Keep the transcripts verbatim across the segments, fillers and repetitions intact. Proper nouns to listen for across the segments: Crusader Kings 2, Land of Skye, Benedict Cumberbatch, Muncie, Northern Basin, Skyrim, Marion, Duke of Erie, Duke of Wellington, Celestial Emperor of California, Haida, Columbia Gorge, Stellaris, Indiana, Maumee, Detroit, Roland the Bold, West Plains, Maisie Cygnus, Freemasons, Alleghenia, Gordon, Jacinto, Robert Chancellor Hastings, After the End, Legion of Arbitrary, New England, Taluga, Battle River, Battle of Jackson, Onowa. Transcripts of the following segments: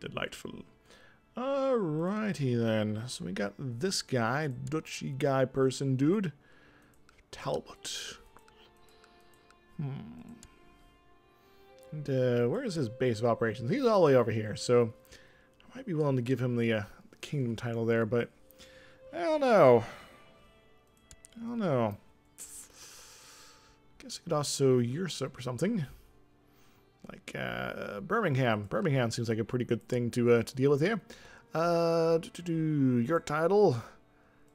Delightful. Alrighty then. So we got this guy, Dutchy guy person dude. Talbot. Hmm. And uh, where is his base of operations? He's all the way over here, so I might be willing to give him the, uh, the kingdom title there, but I don't know. I don't know. Guess I could also usurp or something. Like uh, Birmingham. Birmingham seems like a pretty good thing to uh, to deal with here. Uh, do, do, do, your title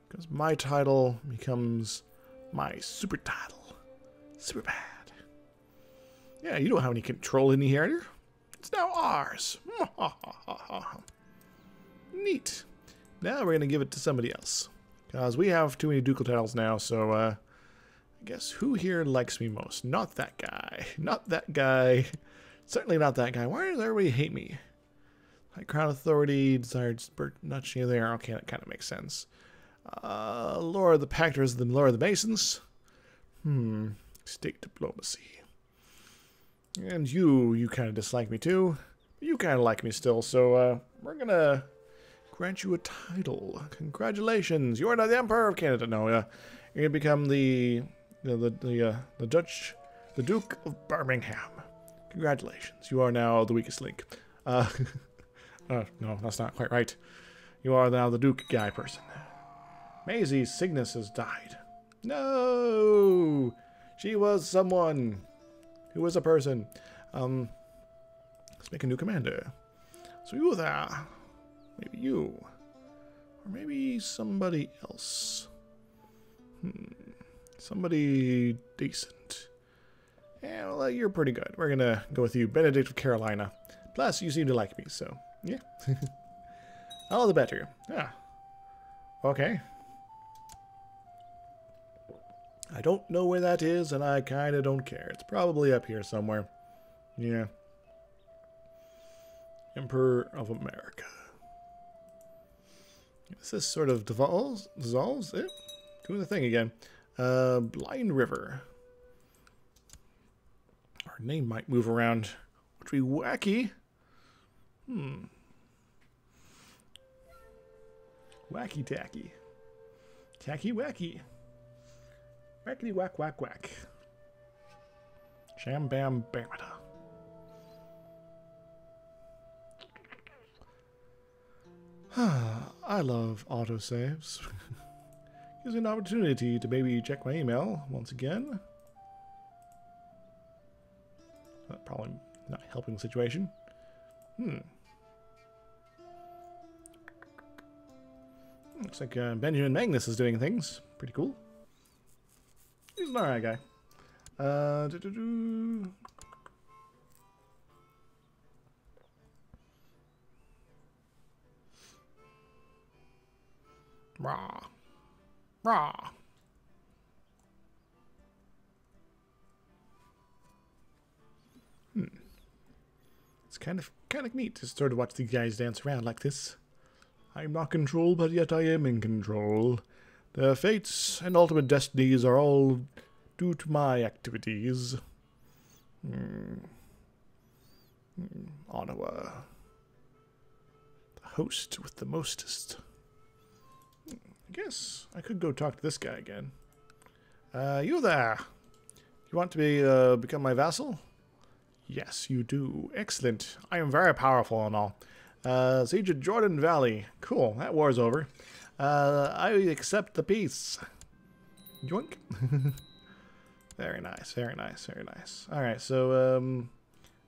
becomes my title becomes my super title. Super bad. Yeah, you don't have any control in here. It's now ours. Neat. Now we're going to give it to somebody else. Because we have too many ducal titles now, so uh, I guess who here likes me most? Not that guy. Not that guy. Certainly not that guy. Why does everybody hate me? High crown authority, desired spurt, not you there. Okay, that kind of makes sense. Uh, Laura the Pactors, the Laura the Masons. Hmm. State diplomacy. And you, you kind of dislike me too. You kind of like me still, so uh, we're going to grant you a title. Congratulations, you are now the Emperor of Canada. No, uh, you're going to become the you know, the the, uh, the Dutch, the Duke of Birmingham. Congratulations, you are now the weakest link. Uh, uh, no, that's not quite right. You are now the Duke guy person. Maisie Cygnus has died. No! She was someone... Who was a person? Um, let's make a new commander. So you there. Maybe you. Or maybe somebody else. Hmm. Somebody decent. Yeah, well, you're pretty good. We're gonna go with you, Benedict of Carolina. Plus, you seem to like me, so yeah. All the better. Yeah. Okay. I don't know where that is, and I kind of don't care. It's probably up here somewhere. Yeah. Emperor of America. This is sort of devolves, dissolves it. Doing the thing again. Uh, Blind River. Our name might move around, which would be wacky. Hmm. Wacky tacky. Tacky wacky. Wackity whack whack whack. Sham bam bamada. I love autosaves. Gives me an opportunity to maybe check my email once again. That probably not helping the situation. Hmm. Looks like uh, Benjamin Magnus is doing things. Pretty cool. He's an alright guy. Uh, doo -doo -doo. Rah. Rah. Hmm. It's kind of kind of neat to sort of watch these guys dance around like this. I'm not controlled, but yet I am in control. Their fates and ultimate destinies are all due to my activities. Hmm. Hmm. Onowa. The host with the mostest. Hmm. I guess I could go talk to this guy again. Uh, you there! You want to be uh, become my vassal? Yes, you do. Excellent. I am very powerful and all. Uh, siege of Jordan Valley. Cool, that war's over. Uh, I accept the peace. Yoink. Very nice, very nice, very nice. Alright, so, um,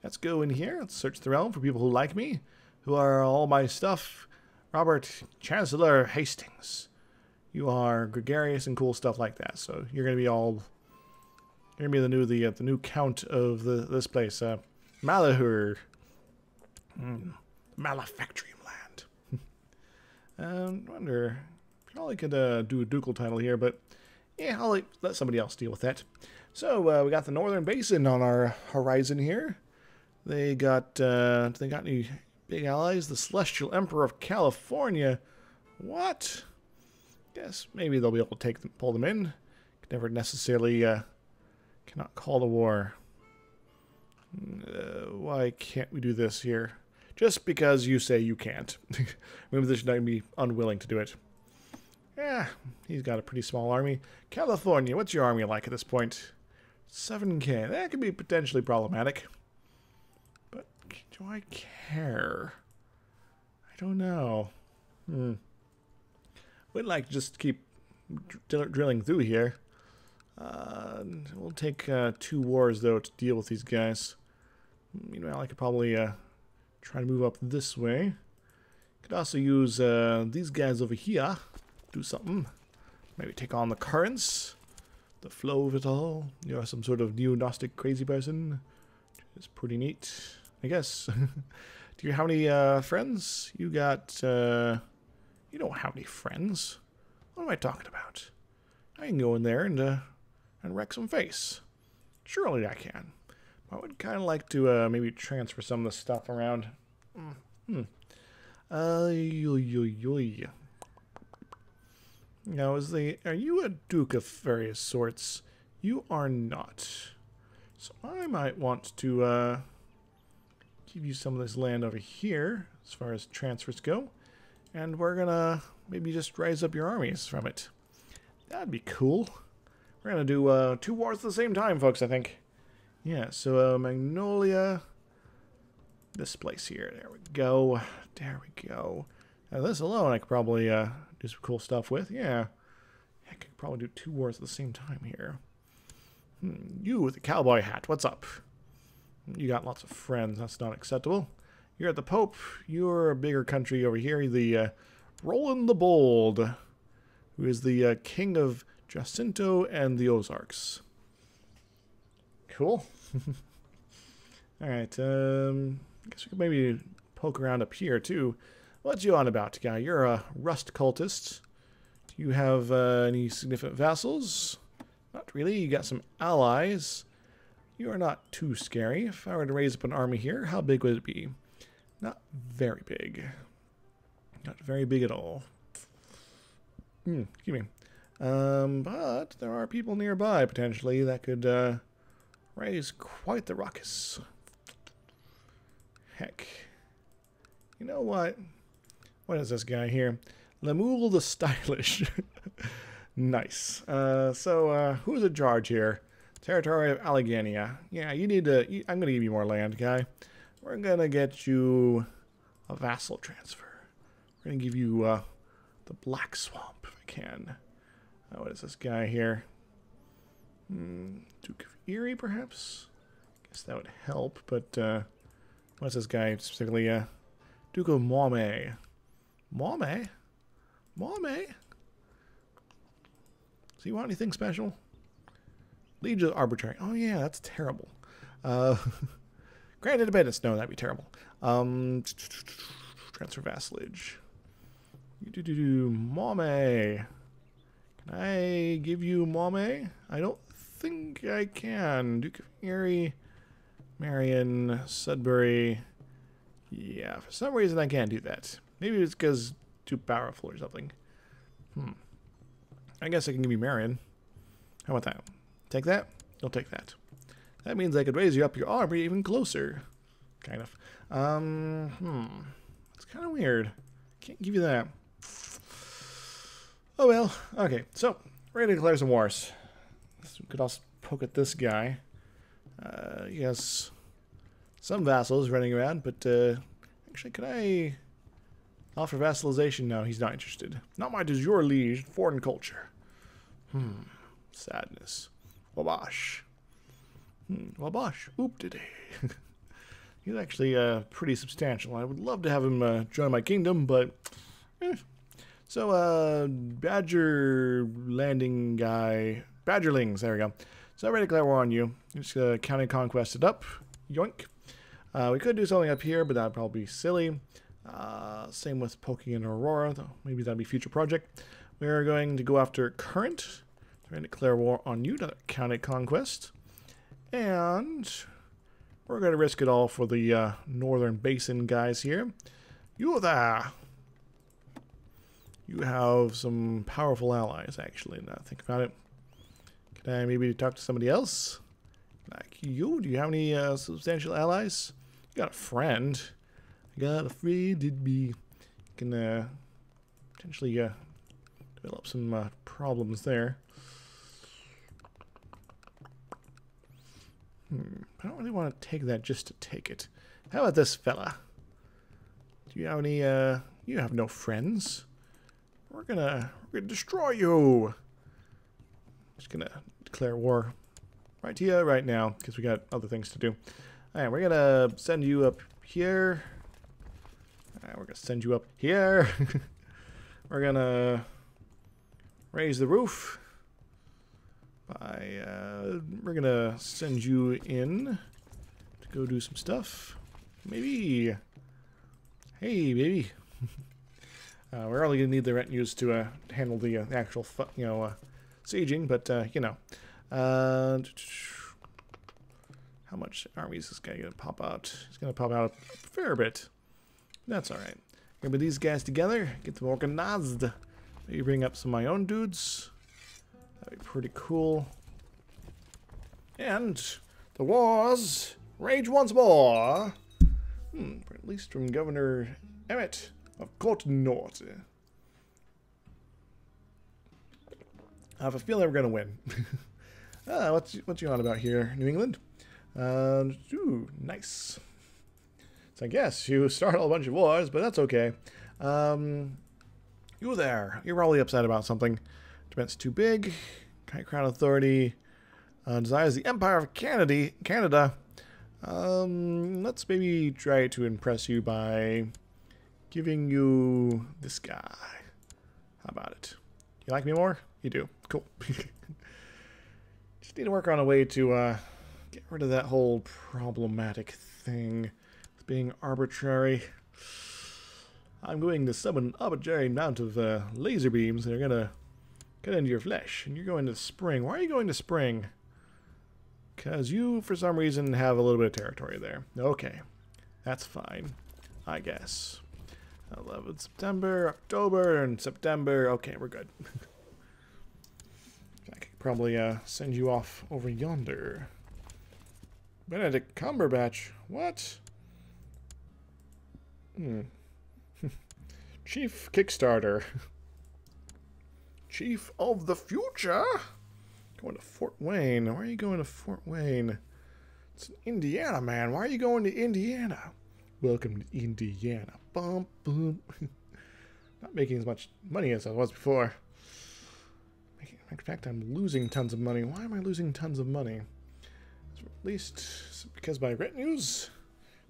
let's go in here. Let's search the realm for people who like me, who are all my stuff. Robert, Chancellor Hastings. You are gregarious and cool stuff like that, so you're gonna be all... You're gonna be the new, the, uh, the new count of the, this place. Uh, Malahur. Mm. Malefactorium land. Um, I wonder, probably could uh, do a ducal title here, but yeah, I'll let somebody else deal with that. So uh, we got the Northern Basin on our horizon here. They got uh, they got any big allies? The Celestial Emperor of California. What? Guess maybe they'll be able to take them, pull them in. Could never necessarily uh, cannot call the war. Uh, why can't we do this here? just because you say you can't. Maybe they should not be unwilling to do it. Yeah, he's got a pretty small army. California, what's your army like at this point? seven K. That could be potentially problematic. But do I care? I don't know. Hmm. We'd like to just keep dr drilling through here. Uh, we'll take uh, two wars, though, to deal with these guys. Meanwhile, I could probably uh, try to move up this way. Could also use uh, these guys over here. Do something. Maybe take on the currents. The flow of it all. You're some sort of neo Gnostic crazy person. It's pretty neat, I guess. Do you have any uh, friends? You got... Uh, you don't have any friends. What am I talking about? I can go in there and uh, and wreck some face. Surely I can. I would kind of like to uh, maybe transfer some of this stuff around. Hmm. Uh, yo, yo, yo. Now, is the are you a duke of various sorts? You are not. So I might want to uh, give you some of this land over here, as far as transfers go, and we're gonna maybe just raise up your armies from it. That'd be cool. We're gonna do uh, two wars at the same time, folks, I think. Yeah, so uh, Magnolia, this place here, there we go, there we go. Now this alone I could probably uh, do some cool stuff with, yeah. Heck, I could probably do two wars at the same time here. Hmm, you with the cowboy hat, what's up? You got lots of friends, that's not acceptable. You're at the Pope, you're a bigger country over here, the uh, Roland the Bold, who is the uh, king of Jacinto and the Ozarks. Cool. Alright, um, I guess we could maybe poke around up here, too. What's you on about, guy? You're a rust cultist. Do you have uh, any significant vassals? Not really. You got some allies. You are not too scary. If I were to raise up an army here, how big would it be? Not very big. Not very big at all. Hmm, excuse me. Um, but there are people nearby, potentially, that could... Uh, raise quite the ruckus. Heck. You know what? What is this guy here? Lemuel the Stylish. Nice. Uh, so, uh, who's in charge here? Territory of Alleghenia. Yeah, you need to... You, I'm going to give you more land, guy. We're going to get you a vassal transfer. We're going to give you uh, the Black Swamp, if I can. Uh, what is this guy here? Hmm, Duke of Erie, perhaps? I guess that would help, but, uh, what's this guy specifically? Uh, Duke of Maumee. Maumee? Maumee? Does he want anything special? Legion of Arbitrary. Oh, yeah, that's terrible. Uh, Grand Independence. No, that'd be terrible. Um, transfer vassalage. Do do do. Maumee. Can I give you Maumee? I don't think I can. Duke of Erie, Marion, Sudbury. Yeah, for some reason I can't do that. Maybe it's because too powerful or something. Hmm. I guess I can give you Marion. How about that? Take that? You'll take that. That means I could raise you up your army even closer. Kind of. Um, hmm. It's kind of weird. Can't give you that. Oh well. Okay, so we're going to declare some wars. We could also poke at this guy. Uh, he has some vassals running around, but uh, actually, could I offer vassalization? No, he's not interested. Not my du jour liege, foreign culture. Hmm, sadness. Wabash. Hmm, Wabash. Oop de day. He's actually uh, pretty substantial. I would love to have him uh, join my kingdom, but eh. So, uh, Badger landing guy. Badgerlings, there we go. So I'm ready to declare war on you. Just uh, counting conquested up. Yoink. Uh, we could do something up here, but that'd probably be silly. Uh, same with poking in Aurora, though maybe that'd be a future project. We're going to go after Current. So we're going to declare war on you, another county conquest. And we're going to risk it all for the uh, Northern Basin guys here. You there! You have some powerful allies, actually, now I think about it. Can I maybe talk to somebody else? Like you? Do you have any uh, substantial allies? You got a friend. I got afraid it'd be. Can uh, potentially uh, develop some uh, problems there. Hmm. I don't really want to take that just to take it. How about this fella? Do you have any? Uh, you have no friends. We're gonna, we're gonna destroy you. Just gonna declare war right here, right now, because we got other things to do. All right, we're gonna send you up here. All right, we're gonna send you up here. We're gonna raise the roof. By uh, we're gonna send you in to go do some stuff. Maybe. Hey, baby. Uh, we're only gonna need the retinues to uh, handle the uh, actual, fu you know, uh, sieging. But uh, you know, uh, how much army is this guy gonna pop out? He's gonna pop out a fair bit. That's all right. Gonna put these guys together, get them organized. Maybe bring up some of my own dudes. That'd be pretty cool. And the wars rage once more. Hmm, at least from Governor Emmett of Court North. I have a feeling we're gonna win. Ah, what's what you on about here, New England? Uh, ooh, nice. So I guess you start a whole bunch of wars, but that's okay. Um, you there? You're probably upset about something. Defense too big. Crown authority uh, desires the Empire of Canada. Canada. Um, let's maybe try to impress you by giving you this guy. How about it? You like me more? You do. Cool. Just need to work on a way to uh, get rid of that whole problematic thing. It's being arbitrary. I'm going to summon an arbitrary amount of uh, laser beams that are going to get into your flesh. And you're going to spring. Why are you going to spring? Because you, for some reason, have a little bit of territory there. Okay. That's fine, I guess. eleventh September, October, and September. Okay, we're good. I could probably uh, send you off over yonder. Benedict Cumberbatch. What? Hmm. Chief Kickstarter. Chief of the future? Going to Fort Wayne. Why are you going to Fort Wayne? It's Indiana, man. Why are you going to Indiana? Welcome to Indiana. Bum, bum. Not making as much money as I was before. In fact, I'm losing tons of money. Why am I losing tons of money? At least because my retinues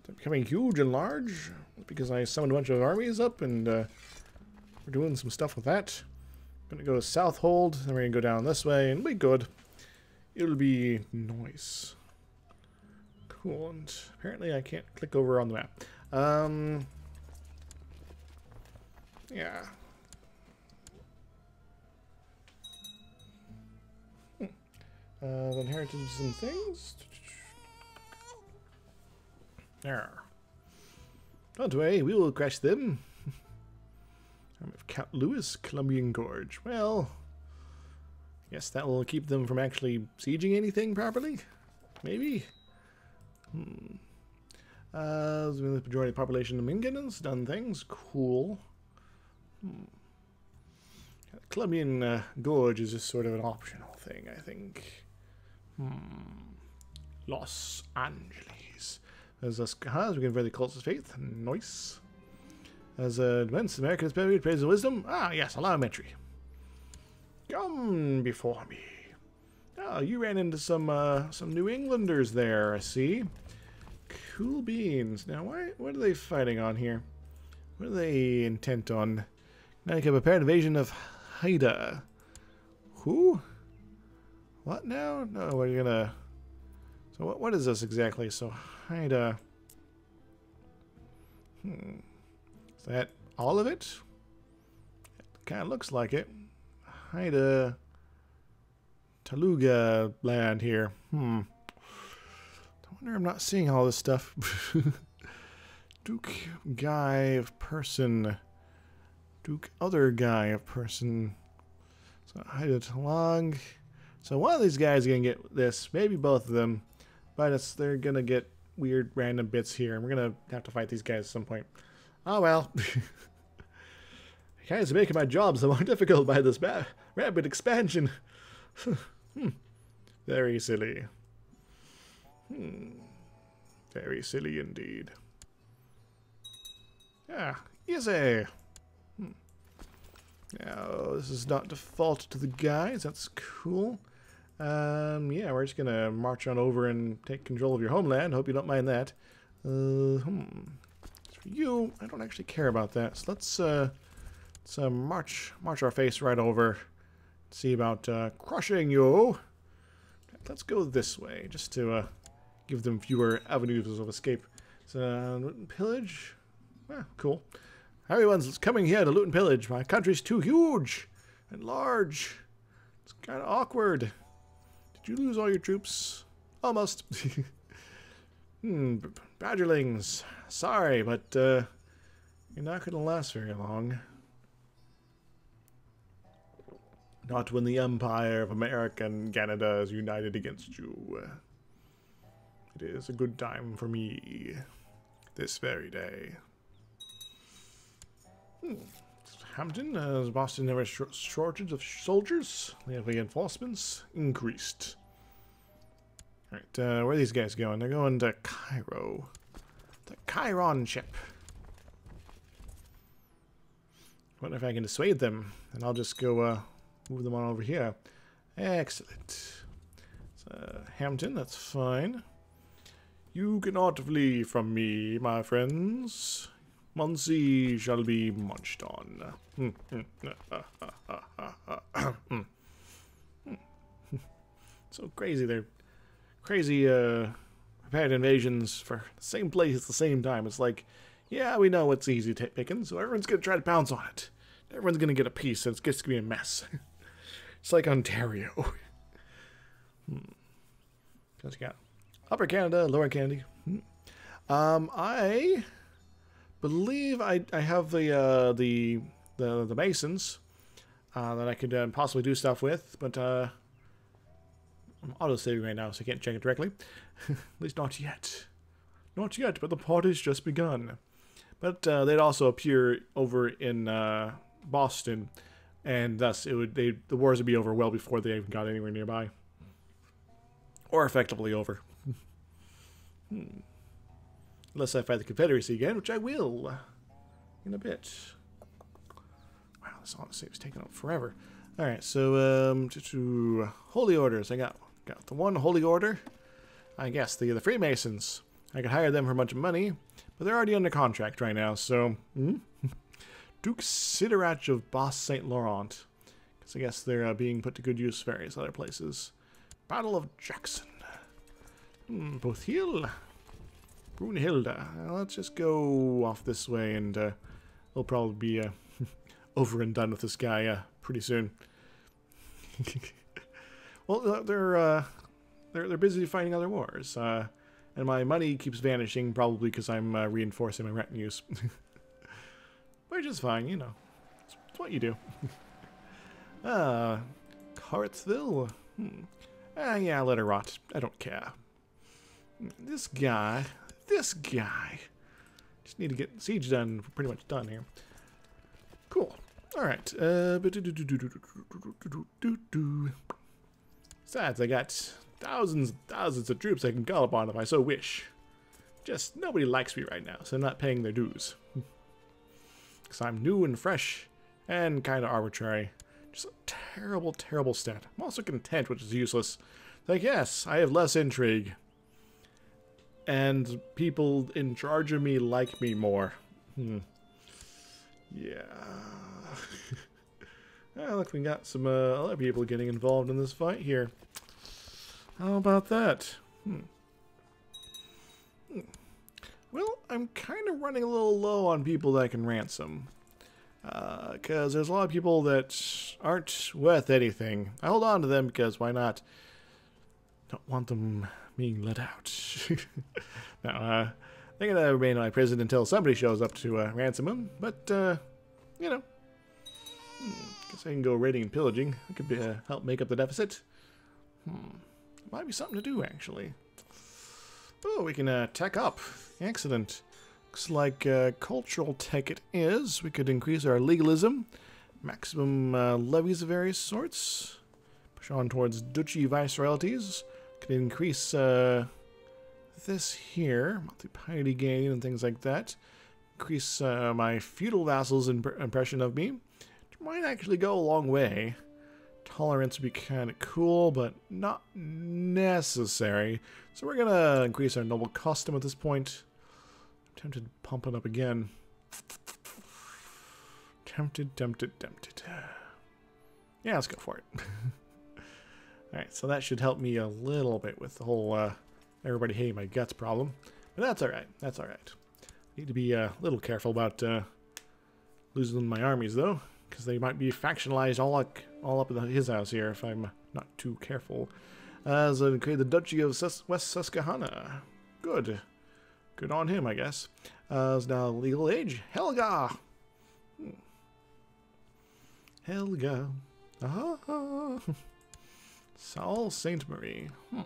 are becoming huge and large. Because I summoned a bunch of armies up and uh, we're doing some stuff with that. I'm going to go to Southhold, then we're going to go down this way, and we'll be good. It'll be nice. Cool, and apparently I can't click over on the map. Um, yeah. Hmm. Uh, I've inherited some things. There. Don't worry, we will crash them. Count Lewis, Columbian Gorge. Well, yes, that will keep them from actually sieging anything properly. Maybe. Hmm. Uh, the majority of the population of Mingan's done things. Cool. Hmm. Columbian uh, Gorge is just sort of an optional thing, I think. Hmm. Los Angeles. There's us. Huh, we can very close to faith. Nice. As a defense, American period, praise of wisdom. Ah, yes, allow entry. Come before me. Oh, you ran into some uh, some New Englanders there, I see. Cool beans. Now, why? What are they fighting on here? What are they intent on? Now you can prepare an invasion of Haida. Who? What now? No, we're gonna. So what? What is this exactly? So Haida. Hmm. That all of it? It kind of looks like it. Haida Taluga land here. Hmm. I wonder I'm not seeing all this stuff. Duke guy of person. Duke other guy of person. So Haida Talang. So one of these guys is going to get this. Maybe both of them. But it's, they're going to get weird random bits here, and we're gonna have to fight these guys at some point. Oh well. You guys are making my job so more difficult by this rapid expansion. hmm. Very silly. Hmm. Very silly indeed. Yeah, easy. Hmm. Now, this is not default to the guys. That's cool. Um, yeah, we're just gonna march on over and take control of your homeland. Hope you don't mind that. Uh, hmm. For you, I don't actually care about that. So let's uh, let's uh, march march our face right over. See about uh, crushing you. Let's go this way, just to uh, give them fewer avenues of escape. So, uh, pillage. Ah, cool. Everyone's coming here to loot and pillage. My country's too huge and large. It's kind of awkward. Did you lose all your troops? Almost. hmm, Badgerlings. Sorry, but uh, you're not going to last very long. Not when the Empire of America and Canada is united against you. It is a good time for me. This very day. Hmm. Hampton, as uh, Boston never sh shortage of soldiers. They have reinforcements increased. Alright, uh, where are these guys going? They're going to Cairo. The Chiron ship. I wonder if I can dissuade them. And I'll just go uh, move them on over here. Excellent. So, Hampton, that's fine. You cannot flee from me, my friends. Muncie shall be munched on. So crazy, they're crazy uh, prepared invasions for the same place at the same time. It's like, yeah, we know it's easy picking, so everyone's going to try to pounce on it. Everyone's going to get a piece, and it's just going to be a mess. It's like Ontario. hmm. What you got? Upper Canada, Lower Canada. Hmm. Um, I... believe I, I have the, uh, the the the Masons uh, that I could uh, possibly do stuff with, but uh, I'm auto-saving right now, so I can't check it directly. At least not yet. Not yet, but the party's just begun. But uh, they'd also appear over in uh, Boston, and thus it would they the wars would be over well before they even got anywhere nearby, or effectively over. hmm. Unless I fight the Confederacy again, which I will in a bit. Wow, this honestly was taking up forever. All right, so um, to, to holy orders, I got got the one holy order. I guess the the Freemasons. I could hire them for a bunch of money, but they're already under contract right now. So hmm? Duke Siderach of Bas Saint Laurent, because I guess they're uh, being put to good use various other places. Battle of Jackson. Hmm, both heal. Brunhilda. Let's just go off this way, and uh, we'll probably be uh, over and done with this guy uh, pretty soon. well, they're uh, they're they're busy fighting other wars, uh, and my money keeps vanishing, probably because I'm uh, reinforcing my retinues, which is fine, you know. It's, it's what you do. uh Cartsville. Hmm. Ah, yeah, let her rot. I don't care. This guy, this guy. Just need to get siege done. We're pretty much done here. Cool. All right. Uh, besides, I got thousands and thousands of troops I can call upon if I so wish. Just nobody likes me right now, so I'm not paying their dues. Because I'm new and fresh and kind of arbitrary. Just a terrible, terrible stat. I'm also content, which is useless. Like, yes, I have less intrigue. And people in charge of me like me more. Hmm. Yeah. oh, look, we got some uh, other people getting involved in this fight here. How about that? Hmm. Hmm. Well, I'm kind of running a little low on people that I can ransom. Because uh, there's a lot of people that aren't worth anything. I hold on to them because why not? Don't want them being let out. now, uh, they're gonna remain in my prison until somebody shows up to uh, ransom them. But uh, you know, hmm, guess I can go raiding and pillaging. That could be, uh, help make up the deficit. Hmm, might be something to do actually. Oh, we can uh, tech up. Excellent. Looks like uh, cultural tech it is. We could increase our legalism. Maximum uh, levies of various sorts. Push on towards Dutchy viceroyalties. Could increase uh, this here. Multi-piety gain and things like that. Increase uh, my feudal vassals' imp impression of me. Which might actually go a long way. Tolerance would be kind of cool, but not necessary. So we're going to increase our noble custom at this point. I'm tempted to pump it up again. Tempted, tempted, tempted. Yeah, let's go for it. Alright, so that should help me a little bit with the whole uh, everybody hating my guts problem. But that's alright, that's alright. Need to be a little careful about uh, losing my armies, though. Because they might be factionalized all up, all up in his house here if I'm not too careful. Uh, so create the Duchy of Sus West Susquehanna. Good. Good on him, I guess. Uh, is now legal age. Helga! Hmm. Helga. Ah. Saul Saint Marie. Hmm.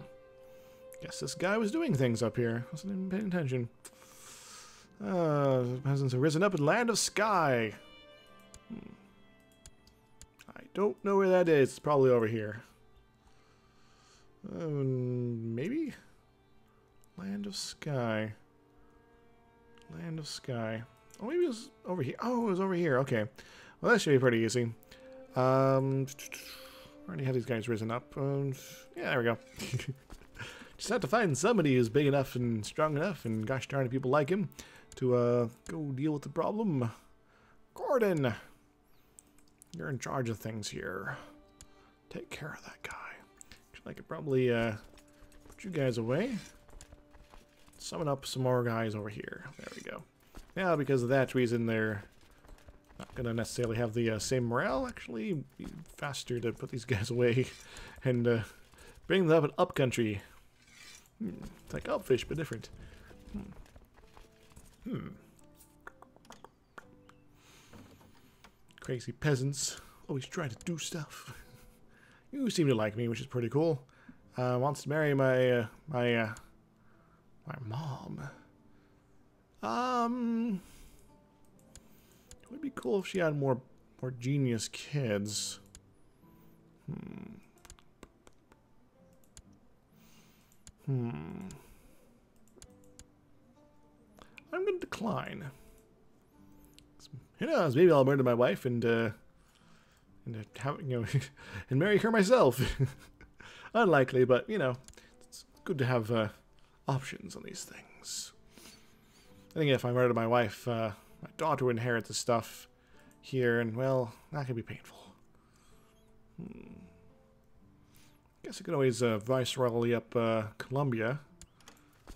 Guess this guy was doing things up here. Wasn't even paying attention. Uh, peasants have risen up in Land of Skye. Hmm. I don't know where that is. It's probably over here. Um, maybe? Land of Skye. Land of Skye. Oh, maybe it was over here. Oh, it was over here. Okay. Well, that should be pretty easy. Um, already had these guys risen up. Um, yeah, there we go. Just have to find somebody who's big enough and strong enough, and gosh darn it, people like him, to uh, go deal with the problem. Gordon! You're in charge of things here. Take care of that guy. Actually, I could probably uh, put you guys away. Summon up some more guys over here. There we go. Now, because of that reason, they're not going to necessarily have the uh, same morale. Actually, it'd be faster to put these guys away and uh, bring them up in upcountry. Hmm. It's like upfish, but different. Hmm. Hmm. Crazy peasants always try to do stuff. You seem to like me, which is pretty cool. Uh, wants to marry my uh, my uh, my mom. Um, it would be cool if she had more more genius kids. Hmm. Hmm. I'm gonna decline. Who knows? Maybe I'll murder my wife and uh, and have, you know, and marry her myself. Unlikely, but you know, it's good to have uh, options on these things. I think if I murder my wife, uh, my daughter would inherit the stuff here, and well, that could be painful. Hmm. Guess I could always uh, viceroyally up uh, Columbia.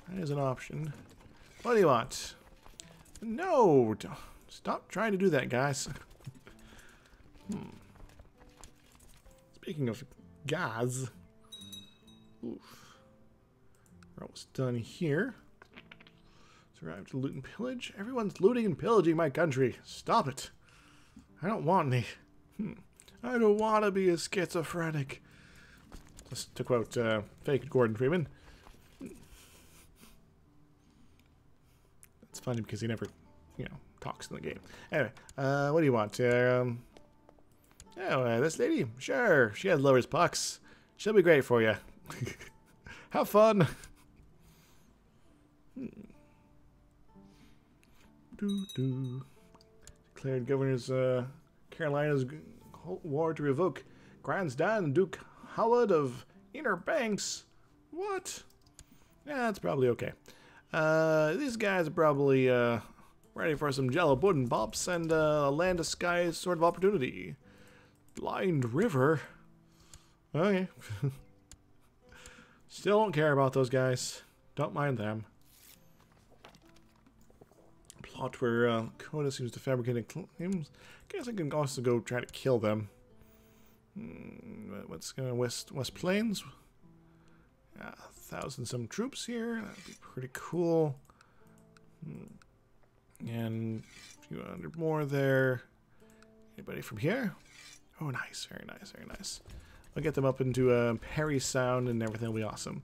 That is an option. What do you want? No. Don't. Stop trying to do that, guys. Hmm. Speaking of guys, oof. We're almost done here. Survived to loot and pillage. Everyone's looting and pillaging my country. Stop it. I don't want any. Hmm. I don't want to be a schizophrenic. Just to quote uh, fake Gordon Freeman. It's funny because he never, you know, talks in the game. Anyway, uh, what do you want? Um, oh, uh, this lady? Sure, she has lovers pucks. She'll be great for you. Have fun. Hmm. Doo doo. Declared Governor's uh, Carolina's war to revoke grandstand Duke Howard of Inner Banks. What? Yeah, that's probably okay. Uh, these guys are probably. Uh, Ready for some jello pudding pops and uh, a Land of Skye sort of opportunity. Blind River. Okay. Still don't care about those guys. Don't mind them. Plot where uh, Coda seems to fabricate claims. Guess I can also go try to kill them. Mm, what's going on? West, West Plains? Uh, a thousand some troops here. That'd be pretty cool. Hmm. And a few hundred more there. Anybody from here? Oh, nice. Very nice. Very nice. I'll get them up into uh, Perry Sound and everything will be awesome.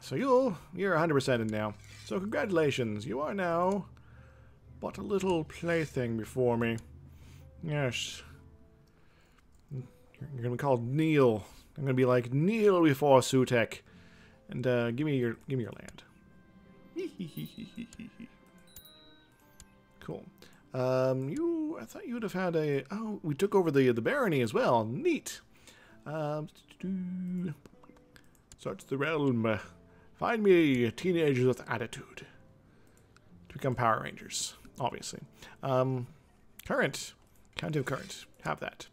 So you'll, you're one hundred percent in now. So congratulations, you are now but a little plaything before me. Yes. You're gonna be called Neil. I'm gonna be like Neil before Sutek. And uh, give me your give me your land. Cool. Um, you, I thought you would have had a. Oh, we took over the the barony as well. Neat. Um, search the realm. Find me teenagers with attitude. To become Power Rangers, obviously. Um, current. County of Current. Have that.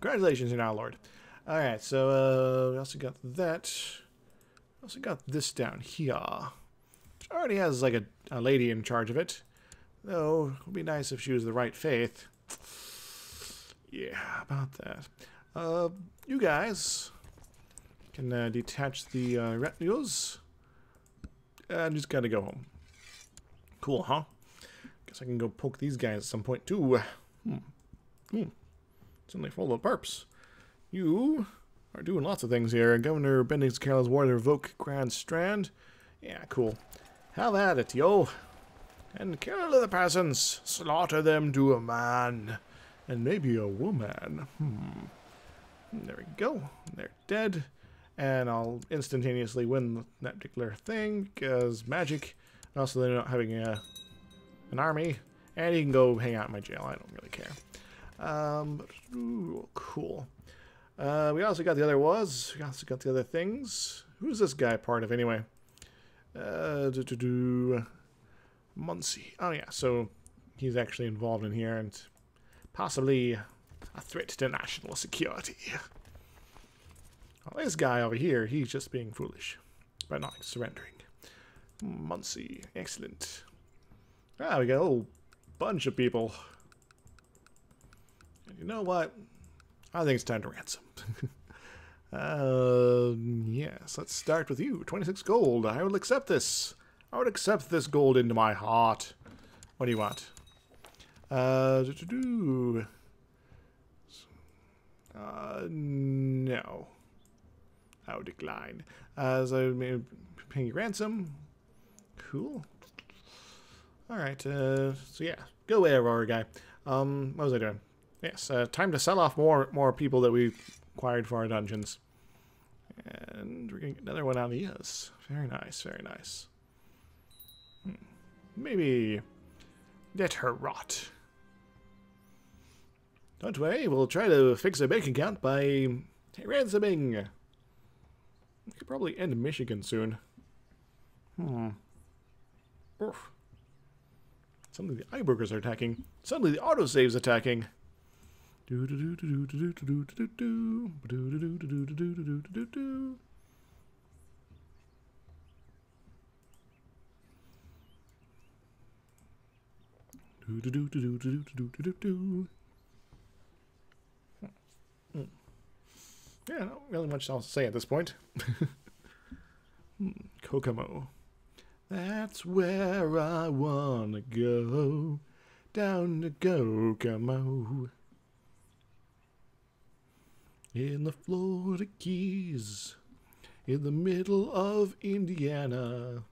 Congratulations, you're now Lord. All right. So uh, we also got that. Also got this down here, which already has like a, a lady in charge of it. Though it would be nice if she was the right faith. Yeah, about that. Uh, you guys can uh, detach the uh, retinues. I just gotta go home. Cool, huh? Guess I can go poke these guys at some point too. Hmm. Hmm. Suddenly full of burps. You are doing lots of things here. Governor Benedict of Carolina's war to revoke Grand Strand. Yeah, cool. Have at it, yo. And kill the peasants. Slaughter them to a man. And maybe a woman. Hmm. There we go. They're dead. And I'll instantaneously win that particular thing. Because magic. And also they're not having a, an army. And you can go hang out in my jail. I don't really care. Um, but, ooh, cool. Uh, we also got the other was. We also got the other things. Who's this guy part of anyway? Uh, do do do. Muncie. Oh yeah, so he's actually involved in here and possibly a threat to national security. Well, this guy over here, he's just being foolish by not surrendering. Muncie, excellent. Ah, we got a whole bunch of people. And you know what? I think it's time to ransom. uh, yes, let's start with you. twenty-six gold. I will accept this. I would accept this gold into my heart. What do you want? Uh, do, do, do. uh no. I would decline. Uh, so maybe paying you ransom. Cool. All right. Uh, so yeah, go away, Aurora guy. Um, what was I doing? Yes. Uh, time to sell off more more people that we acquired for our dungeons. And we're gonna get another one out of the ears. Very nice. Very nice. Maybe let her rot. Don't worry, we'll try to fix her bank account by ransoming. We could probably end Michigan soon. Hmm. Oof. Suddenly the eyebrokers are attacking. Suddenly the autosave's attacking. Do do do do do do do do do do do do do do do do do. Do, do, do, do, do, do, do, do, do. Hmm. Yeah, not really much else to say at this point. hmm. Kokomo. That's where I wanna go. Down to Kokomo. In the Florida Keys. In the middle of Indiana.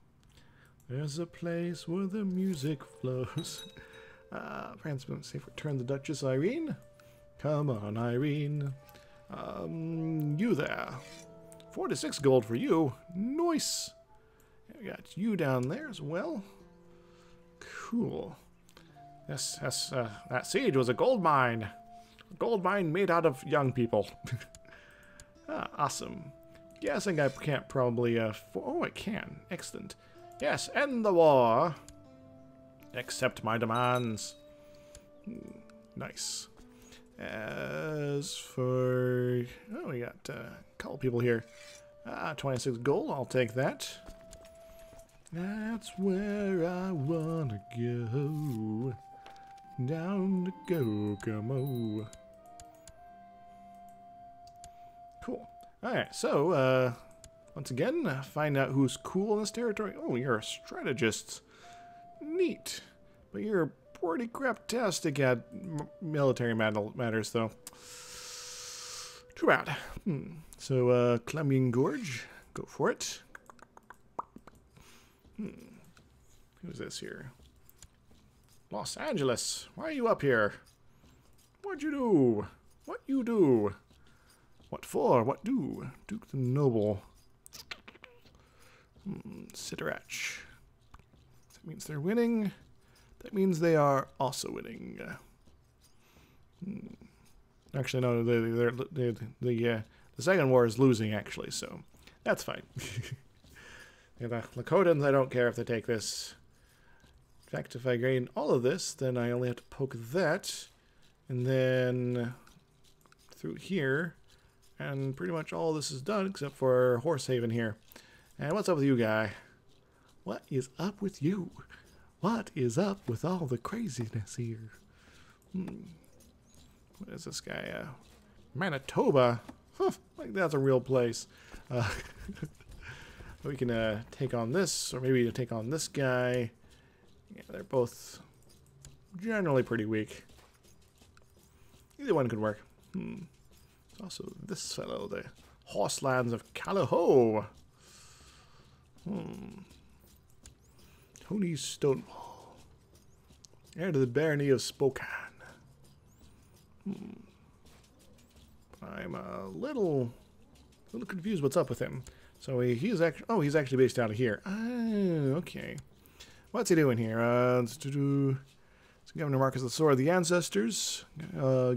There's a place where the music flows. Uh, France, safe return the Duchess Irene. Come on, Irene. Um, you there. forty-six gold for you. Nice. We got you down there as well. Cool. Yes, yes, uh, that siege was a gold mine. A gold mine made out of young people. ah, awesome. Yeah, I think I can't probably, uh, for oh, I can. Excellent. Yes, end the war. Accept my demands. Nice. As for... Oh, we got uh, a couple people here. Ah, twenty-six gold. I'll take that. That's where I want to go. Down to Kokomo. Cool. Alright, so, uh, once again, find out who's cool in this territory. Oh, you're a strategist. Neat, but you're pretty craptastic at m military matters, though. Too bad. Hmm. So, uh, Columbia Gorge, go for it. Hmm. Who's this here? Los Angeles. Why are you up here? What'd you do? What you do? What for? What do? Duke the Noble. Hmm. Siderach. That means they're winning. That means they are also winning. Hmm. Actually, no. They, they're, they're, the uh, the second war is losing. Actually, so that's fine. The Lakotans, I don't care if they take this. In fact, if I gain all of this, then I only have to poke that, and then through here, and pretty much all this is done except for Horsehaven here. And what's up with you, guy? What is up with you? What is up with all the craziness here? Hmm. What is this guy? Uh, Manitoba? Huh, like that's a real place. Uh, we can uh, take on this, or maybe take on this guy. Yeah, they're both generally pretty weak. Either one could work. Hmm. There's also this fellow, the Horselands of Callao. Hmm. Tony Stonewall. Heir to the barony of Spokane. Hmm. I'm a little, a little confused what's up with him. So he, he's actually, oh, he's actually based out of here. Oh, okay. What's he doing here? Uh, Governor Marcus the Sword of the Ancestors. Uh,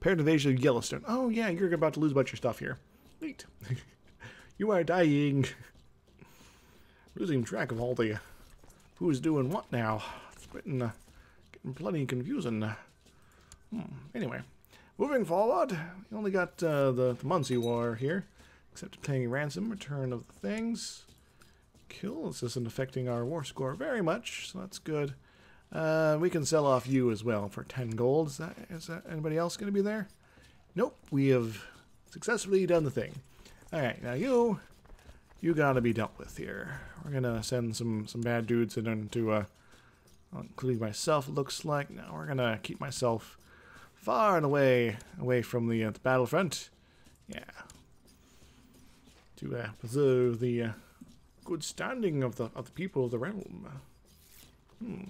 Parent of Asia Yellowstone. Oh, yeah, you're about to lose a bunch of your stuff here. Neat. You are dying. Losing track of all the who's doing what now. It's getting, uh, getting plenty confusing. Hmm. Anyway, moving forward, we only got uh, the, the Muncie War here. Except obtaining ransom, return of the things. Kill. This isn't affecting our war score very much, so that's good. Uh, we can sell off you as well for ten gold. Is that, is that anybody else going to be there? Nope. We have successfully done the thing. All right. Now you, you got to be dealt with here. We're going to send some, some bad dudes in to, uh, including myself, looks like. Now we're going to keep myself far and away, away from the, uh, the battlefront. Yeah. To uh, preserve the... Uh, good standing of the of the people of the realm. Hmm.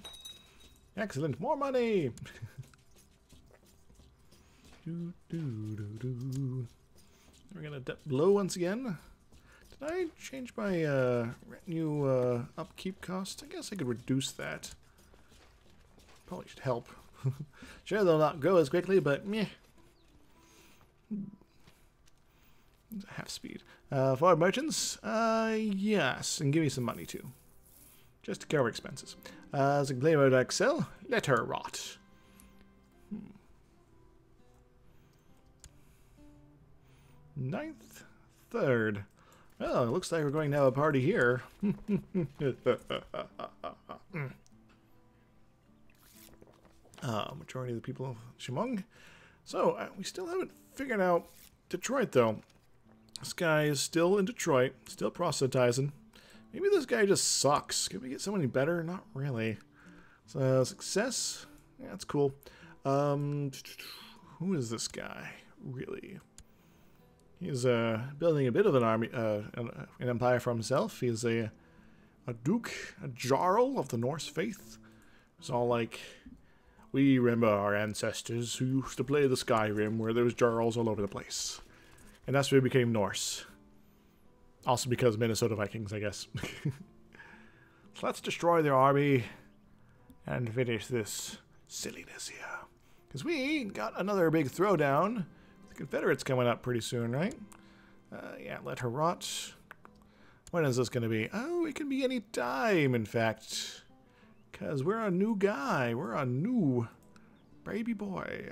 Excellent. More money. do, do, do, do. We're gonna dip low once again. Did I change my uh, retinue uh, upkeep cost? I guess I could reduce that. Probably should help. Sure, they'll not grow as quickly, but meh. Half speed. Uh, for our merchants? Uh, yes. And give me some money, too. Just to cover expenses. Uh, Zagleiro Excel. Let her rot. Hmm. Ninth. Third. Well, it looks like we're going to have a party here. uh, majority of the people of Shemung. So, uh, we still haven't figured out Detroit, though. This guy is still in Detroit, still proselytizing. Maybe this guy just sucks. Can we get somebody better? Not really. So, success? Yeah, that's cool. Um, who is this guy, really? He's uh, building a bit of an army, uh, an, an empire for himself. He's a, a duke, a jarl of the Norse faith. It's all like, we remember our ancestors who used to play the Skyrim where there was jarls all over the place. And that's where we became Norse. Also because Minnesota Vikings, I guess. So let's destroy their army and finish this silliness here. Because we got another big throwdown. The Confederates coming up pretty soon, right? Uh, yeah, let her rot. When is this going to be? Oh, it can be any time, in fact. Because we're a new guy. We're a new baby boy.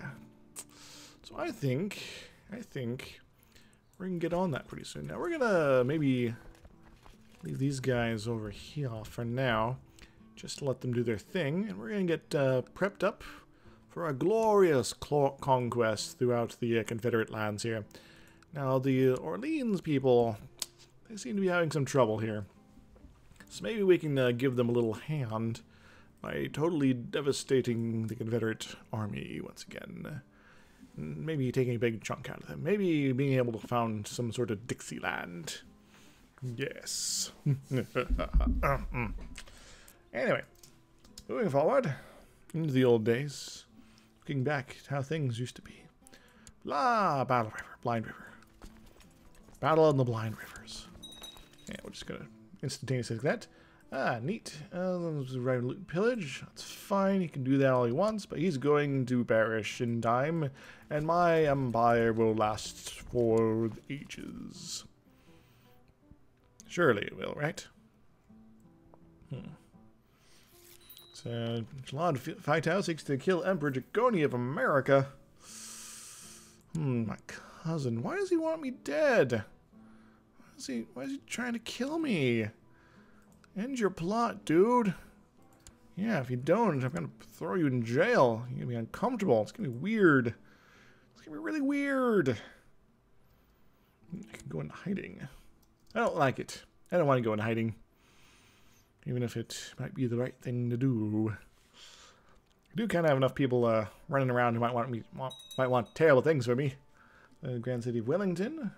So I think... I think... we're going to get on that pretty soon. Now we're going to maybe leave these guys over here for now. Just to let them do their thing. And we're going to get uh, prepped up for a glorious conquest throughout the uh, Confederate lands here. Now the Orleans people, they seem to be having some trouble here. So maybe we can uh, give them a little hand by totally devastating the Confederate army once again. Maybe taking a big chunk out of them. Maybe being able to found some sort of Dixieland. Yes. Anyway, moving forward into the old days, looking back at how things used to be. La Battle River, Blind River. Battle on the Blind Rivers. Yeah, we're just gonna instantaneously like that. Ah, neat. Uh, right, loot and pillage. That's fine. He can do that all he wants, but he's going to perish in time, and my empire will last for ages. Surely it will, right? Hmm. So, Jalad Faitau seeks to kill Emperor Dragoni of America. Hmm, my cousin. Why does he want me dead? Why is he? Why is he trying to kill me? End your plot, dude. Yeah, if you don't, I'm gonna throw you in jail. You're gonna be uncomfortable. It's gonna be weird. It's gonna be really weird. I can go into hiding. I don't like it. I don't want to go into hiding. Even if it might be the right thing to do. I do kind of have enough people uh, running around who might want me want, might want terrible things for me. The uh, Grand City of Wellington.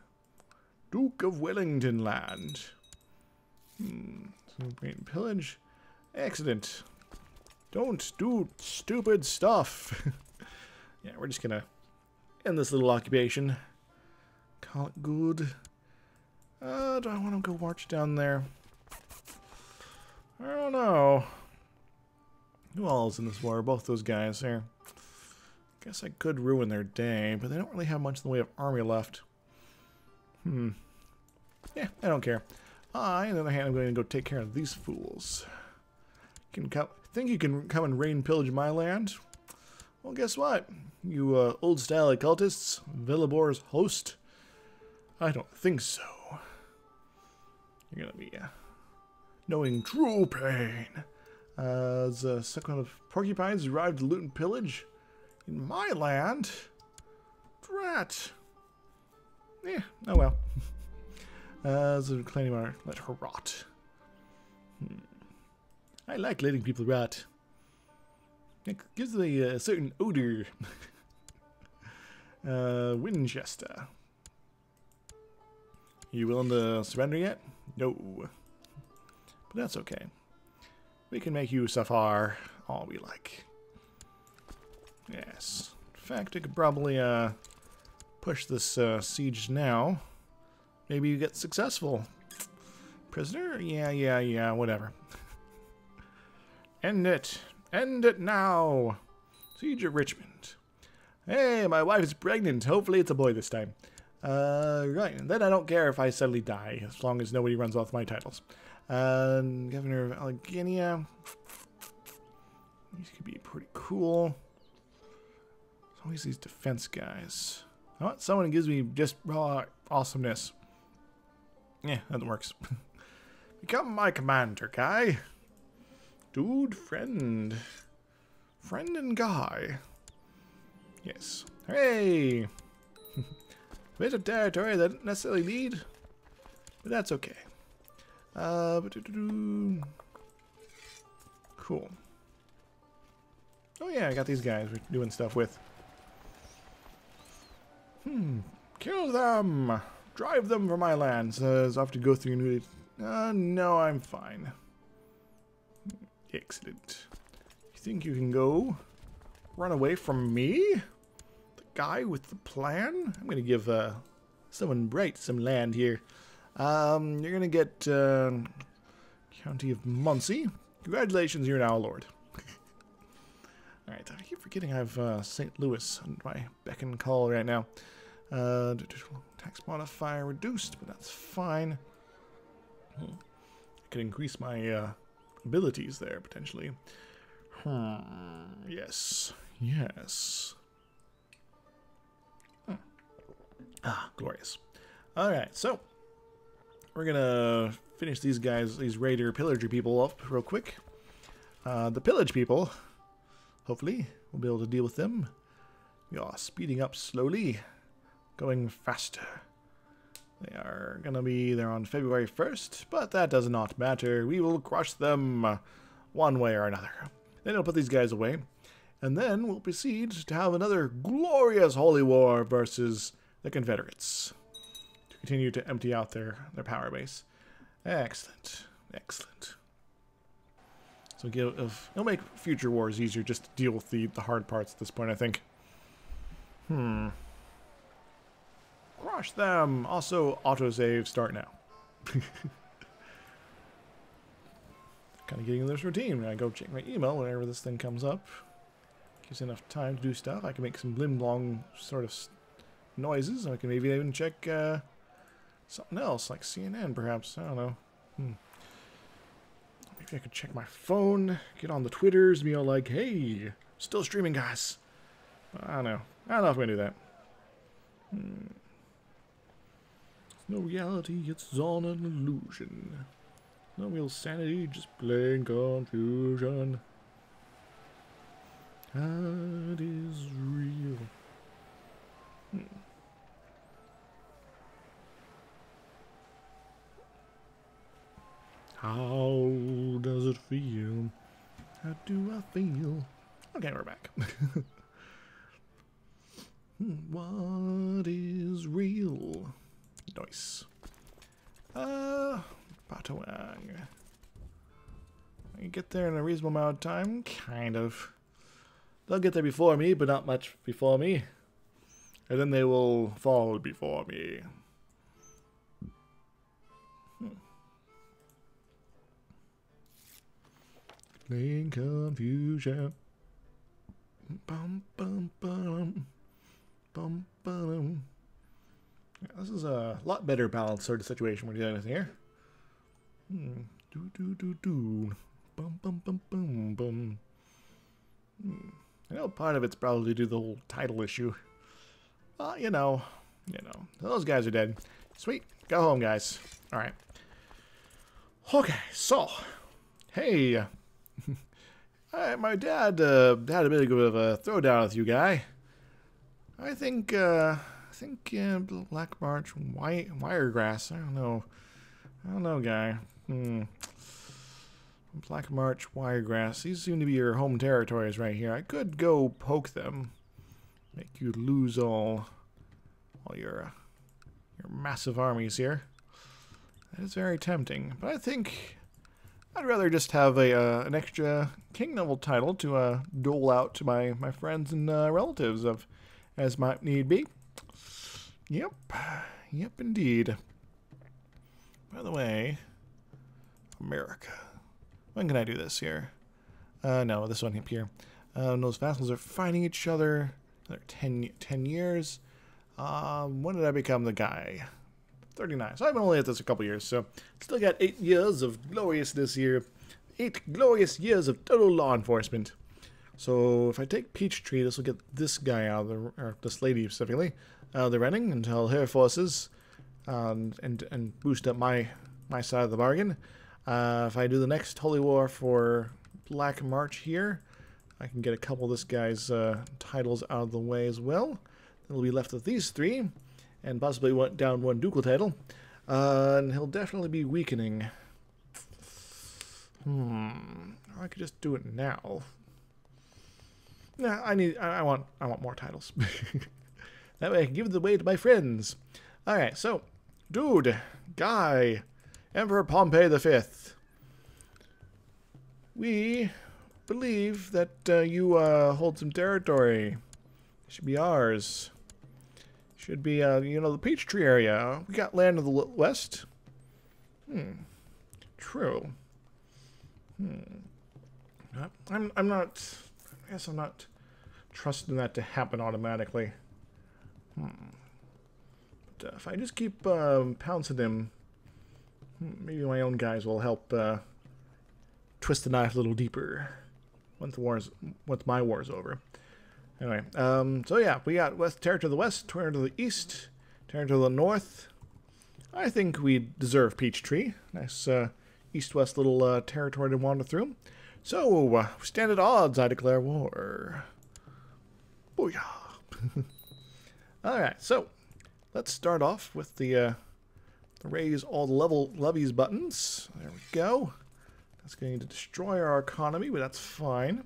Duke of Wellington land. Hmm. Great pillage. Excellent. Don't do stupid stuff. Yeah, we're just gonna end this little occupation. Call it good. Uh, do I want to go march down there? I don't know. Who all is in this war? Both those guys here. Guess I could ruin their day, but they don't really have much in the way of army left. Hmm. Yeah, I don't care. I, on the other hand, I'm going to go take care of these fools. Can come, think you can come and raid and pillage my land? Well, guess what? You uh, old-style occultists, Villebor's host? I don't think so. You're going to be uh, knowing true pain. Uh, the second of porcupines arrived to loot and pillage in my land. Drat. Yeah, oh well. Uh, so reclaim our, let her rot. Hmm. I like letting people rot. It gives me a certain odor. uh, Winchester. You willing to surrender yet? No. But that's okay. We can make you suffer all we like. Yes. In fact, I could probably uh, push this uh, siege now. Maybe you get successful. Prisoner? Yeah, yeah, yeah, whatever. End it. End it now. Siege of Richmond. Hey, my wife is pregnant. Hopefully it's a boy this time. Uh, right. And then I don't care if I suddenly die, as long as nobody runs off my titles. Um, Governor of Alleghenia. These could be pretty cool. There's always these defense guys. I want someone who gives me just raw awesomeness. Yeah, that works. Become my commander, guy. Dude, friend. Friend and guy. Yes. Hooray! Bit of territory that I didn't necessarily need, but that's okay. Uh, cool. Oh yeah, I got these guys we're doing stuff with. Hmm. Kill them! Drive them from my land. Says I have to go through your new... Uh, no, I'm fine. Excellent. You think you can go run away from me? The guy with the plan? I'm going to give uh, someone bright some land here. Um, you're going to get uh, County of Muncie. Congratulations, you're now a lord. Alright, I keep forgetting I have uh, Saint Louis under my beck and call right now. Uh, tax modifier reduced, but that's fine. Hmm. I could increase my uh, abilities there, potentially. Hmm. Yes. Yes. Hmm. Ah, glorious. Alright, so we're gonna finish these guys, these raider pillager people up real quick. Uh, the pillage people... Hopefully, we'll be able to deal with them. We are speeding up slowly, going faster. They are going to be there on February first, but that does not matter. We will crush them one way or another. Then I'll put these guys away, and then we'll proceed to have another glorious holy war versus the Confederates to continue to empty out their, their power base. Excellent. Excellent. So it'll make future wars easier just to deal with the, the hard parts at this point, I think. Hmm. Crush them! Also, autosave, start now. Kind of getting in this routine. I go check my email whenever this thing comes up. Gives enough time to do stuff. I can make some limblong sort of noises. I can maybe even check uh, something else, like C N N perhaps. I don't know. Hmm. Maybe I could check my phone, get on the Twitters, be all like, hey, still streaming, guys. I don't know. I don't know if I'm going to do that. Hmm. No reality, it's all an illusion. No real sanity, just plain confusion. That is real. Hmm. How does it feel? How do I feel? Okay, we're back. What is real? Nice. Uh, Batawang. I can get there in a reasonable amount of time? Kind of. They'll get there before me, but not much before me. And then they will fall before me. Hmm. Plain confusion. Bum, bum, bum. Bum, bum. Yeah, this is a lot better balanced sort of situation we're dealing with here. Hmm. Do do do do. Bum bum bum bum bum. Hmm. I know part of it's probably due to the whole title issue. Well, you know, you know, those guys are dead. Sweet, go home, guys. All right. Okay, so, hey, all right, my dad uh, had a bit of a throwdown with you guy. I think, uh, I think uh, black march, white wiregrass. I don't know, I don't know, guy. Hmm. Black march, wiregrass. These seem to be your home territories right here. I could go poke them, make you lose all, all your, uh, your massive armies here. That is very tempting, but I think I'd rather just have a uh, an extra king level title to uh, dole out to my my friends and uh, relatives of. As might need be. Yep. Yep, indeed. By the way, America. When can I do this here? Uh, no, this one up here. Um, those vassals are fighting each other. They're ten, ten years. Um, when did I become the guy? thirty-nine. So I've been only at this a couple years, so still got eight years of glorious this year. Eight glorious years of total law enforcement. So if I take Peachtree, this will get this guy out of the, or this lady specifically, out of the running until her forces, um, and and boost up my my side of the bargain. Uh, if I do the next holy war for Black March here, I can get a couple of this guy's uh, titles out of the way as well. Then we'll be left with these three, and possibly one, down one ducal title, uh, and he'll definitely be weakening. Hmm, or I could just do it now. Nah, I need. I want. I want more titles. That way, I can give it away to my friends. All right. So, dude, guy, Emperor Pompey the Fifth. We believe that uh, you uh, hold some territory. It should be ours. It should be, uh, you know, the Peachtree area. We got land of the west. Hmm. True. Hmm. I'm. I'm not. I guess I'm not trusting that to happen automatically. Hmm. But, uh, if I just keep um, pouncing him, maybe my own guys will help uh, twist the knife a little deeper once the war's once my war's over. Anyway, um, so yeah, we got west territory to the west, territory to the east, territory to the north. I think we deserve Peachtree. Nice uh, east-west little uh, territory to wander through. So, uh, we stand at odds, I declare war. Booyah. Alright, so, let's start off with the, uh, the raise all the level levies buttons. There we go. That's going to destroy our economy, but that's fine.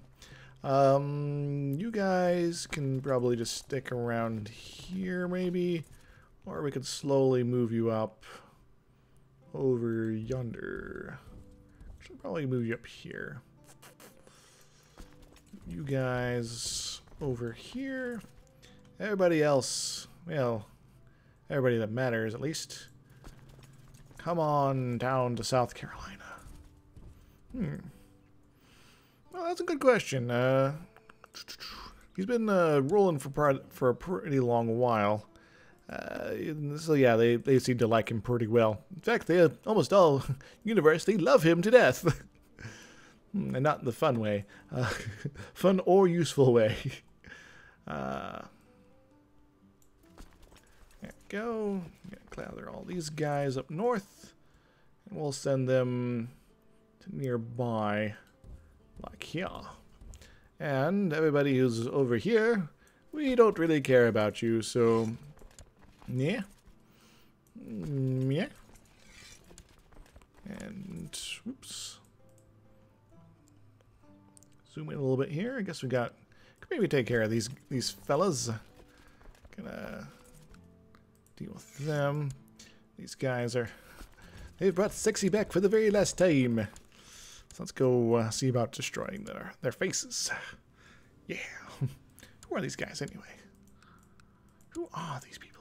Um, you guys can probably just stick around here, maybe. Or we could slowly move you up over yonder. Should probably move you up here. You guys over here. Everybody else, well, everybody that matters at least. Come on down to South Carolina. Hmm. Well, that's a good question. Uh, he's been uh, rolling for for a pretty long while. Uh, so yeah, they, they seem to like him pretty well. In fact, they almost all universe, they love him to death. And not in the fun way. Uh, fun or useful way. Uh, there we go. Gather all these guys up north. And we'll send them to nearby. Like here. And everybody who's over here, we don't really care about you, so... Yeah. Mm, yeah. And, whoops. Zoom in a little bit here. I guess we got, could maybe take care of these, these fellas. Gonna deal with them. These guys are, they've brought Sexy back for the very last time. So let's go uh, see about destroying their, their faces. Yeah. Who are these guys anyway? Who are these people?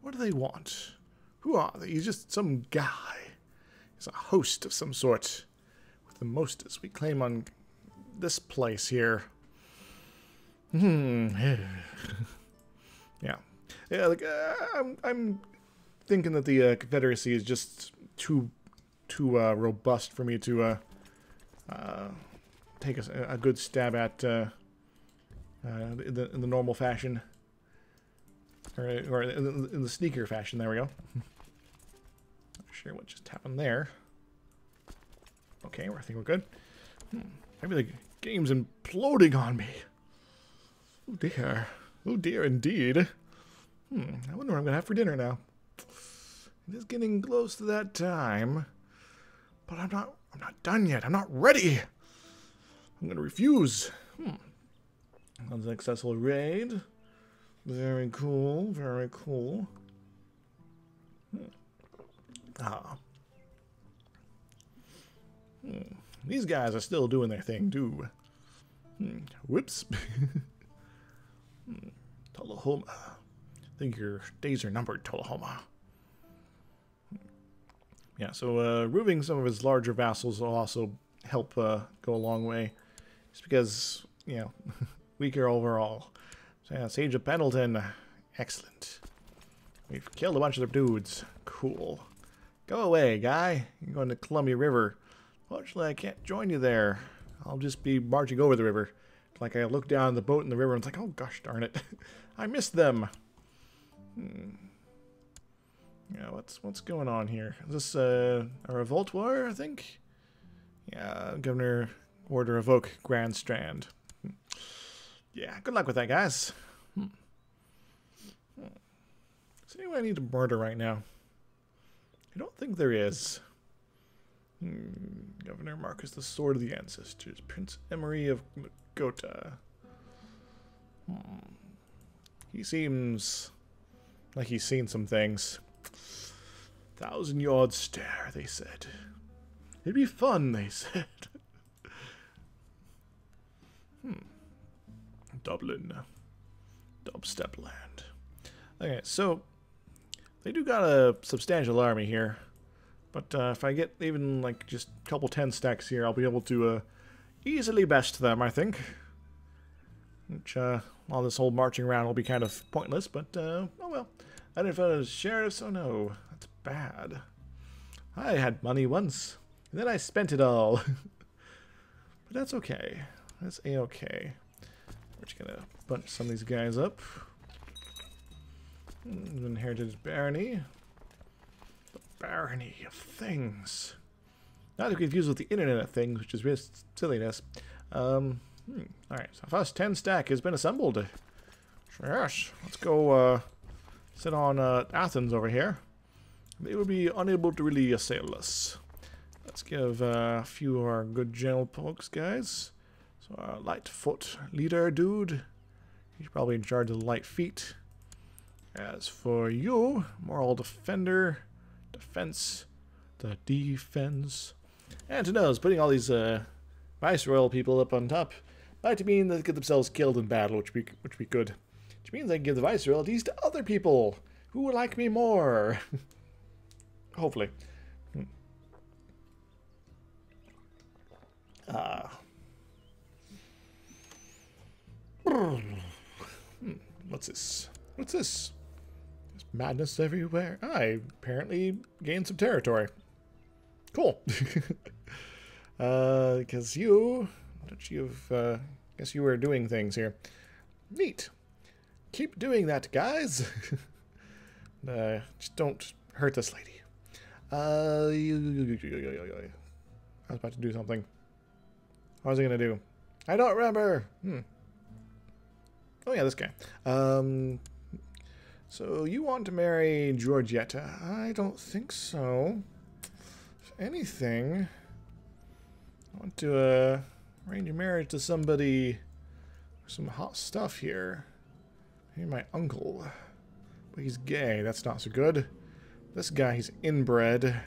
What do they want? Who are they? He's just some guy. He's a host of some sort. With the most as we claim on this place here. Hmm. Yeah. Yeah, like, uh, I'm, I'm thinking that the uh, Confederacy is just too too uh, robust for me to uh, uh, take a, a good stab at uh, uh, in, the, in the normal fashion. Or, or in the sneaker fashion, there we go. Not sure what just happened there. Okay, I think we're good. Hmm, maybe the game's imploding on me. Oh dear. Oh dear indeed. Hmm, I wonder what I'm going to have for dinner now. It is getting close to that time. But I'm not, I'm not done yet. I'm not ready. I'm going to refuse. Hmm. Unsuccessful raid. Very cool, very cool. Hmm. Ah. Hmm. These guys are still doing their thing, too. Hmm. Whoops. Hmm. Tullahoma. I think your days are numbered, Tullahoma. Hmm. Yeah, so uh, removing some of his larger vassals will also help uh, go a long way. Just because, you know, weaker overall. Yeah, Sage of Pendleton. Excellent. We've killed a bunch of their dudes. Cool. Go away, guy. You're going to Columbia River. Fortunately, I can't join you there. I'll just be marching over the river. Like, I look down the boat in the river and it's like, oh gosh darn it. I missed them. Hmm. Yeah, what's, what's going on here? Is this uh, a revolt war, I think? Yeah, Governor Order Revoke Grand Strand. Hmm. Yeah, good luck with that, guys. Hmm. Is there anyone I need to murder right now? I don't think there is. Hmm. Governor Marcus, the Sword of the Ancestors. Prince Emery of Gotha. Hmm. He seems like he's seen some things. Thousand yard stare, they said. It'd be fun, they said. Hmm. Dublin. Dubstep land. Okay, so they do got a substantial army here. But uh, if I get even like just a couple ten stacks here, I'll be able to uh, easily best them, I think. Which, uh, all this whole marching around will be kind of pointless, but uh, oh well. I didn't find a sheriff, so no. That's bad. I had money once, and then I spent it all. But that's okay. That's a-okay. We're just gonna bunch some of these guys up. Inherited his barony. The barony of things. Not to confuse with the Internet of Things, which is just silliness. Um, hmm. Alright, so first ten stack has been assembled. Yes, let's go uh, sit on uh, Athens over here. They will be unable to really assail us. Let's give uh, a few of our good general pokes, guys. So our light foot leader dude, he's probably in charge of the light feet. As for you, moral defender, defense, the defense. And who knows, putting all these uh, viceroyal people up on top might mean that they get themselves killed in battle, which would be, which would be good. Which means I can give the viceroyalties to other people who would like me more. Hopefully. Hmm. Uh. Hmm. What's this? What's this? There's madness everywhere. I apparently gained some territory. Cool. uh, because you... Don't you have, uh, guess you were doing things here. Neat. Keep doing that, guys. uh, just don't hurt this lady. Uh, I was about to do something. What was I going to do? I don't remember. Hmm. Oh, yeah, this guy. Um, so you want to marry Georgetta? I don't think so. If anything, I want to, uh... arrange your marriage to somebody. Some hot stuff here. Maybe my uncle. But he's gay. That's not so good. This guy, he's inbred.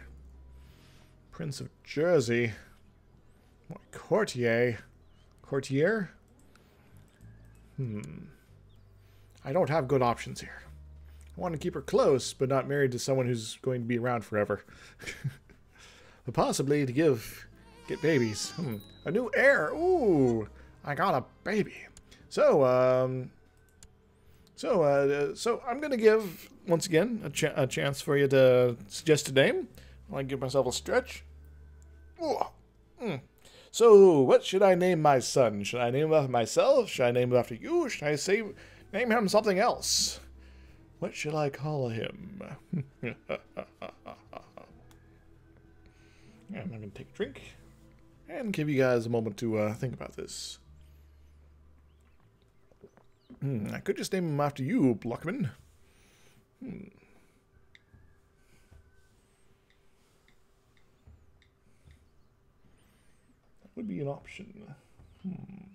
Prince of Jersey. What courtier? Courtier? Hmm. I don't have good options here. I want to keep her close, but not married to someone who's going to be around forever. But possibly to give... Get babies. Hmm. A new heir. Ooh, I got a baby. So, um, so, uh, so I'm gonna give once again a, ch a chance for you to suggest a name. I give myself a stretch. Mm. So, what should I name my son? Should I name him after myself? Should I name him after you? Should I say name him something else? What shall I call him? yeah, I'm gonna take a drink. And give you guys a moment to uh, think about this. Hmm, I could just name him after you, Blockman. Hmm. That would be an option. Hmm.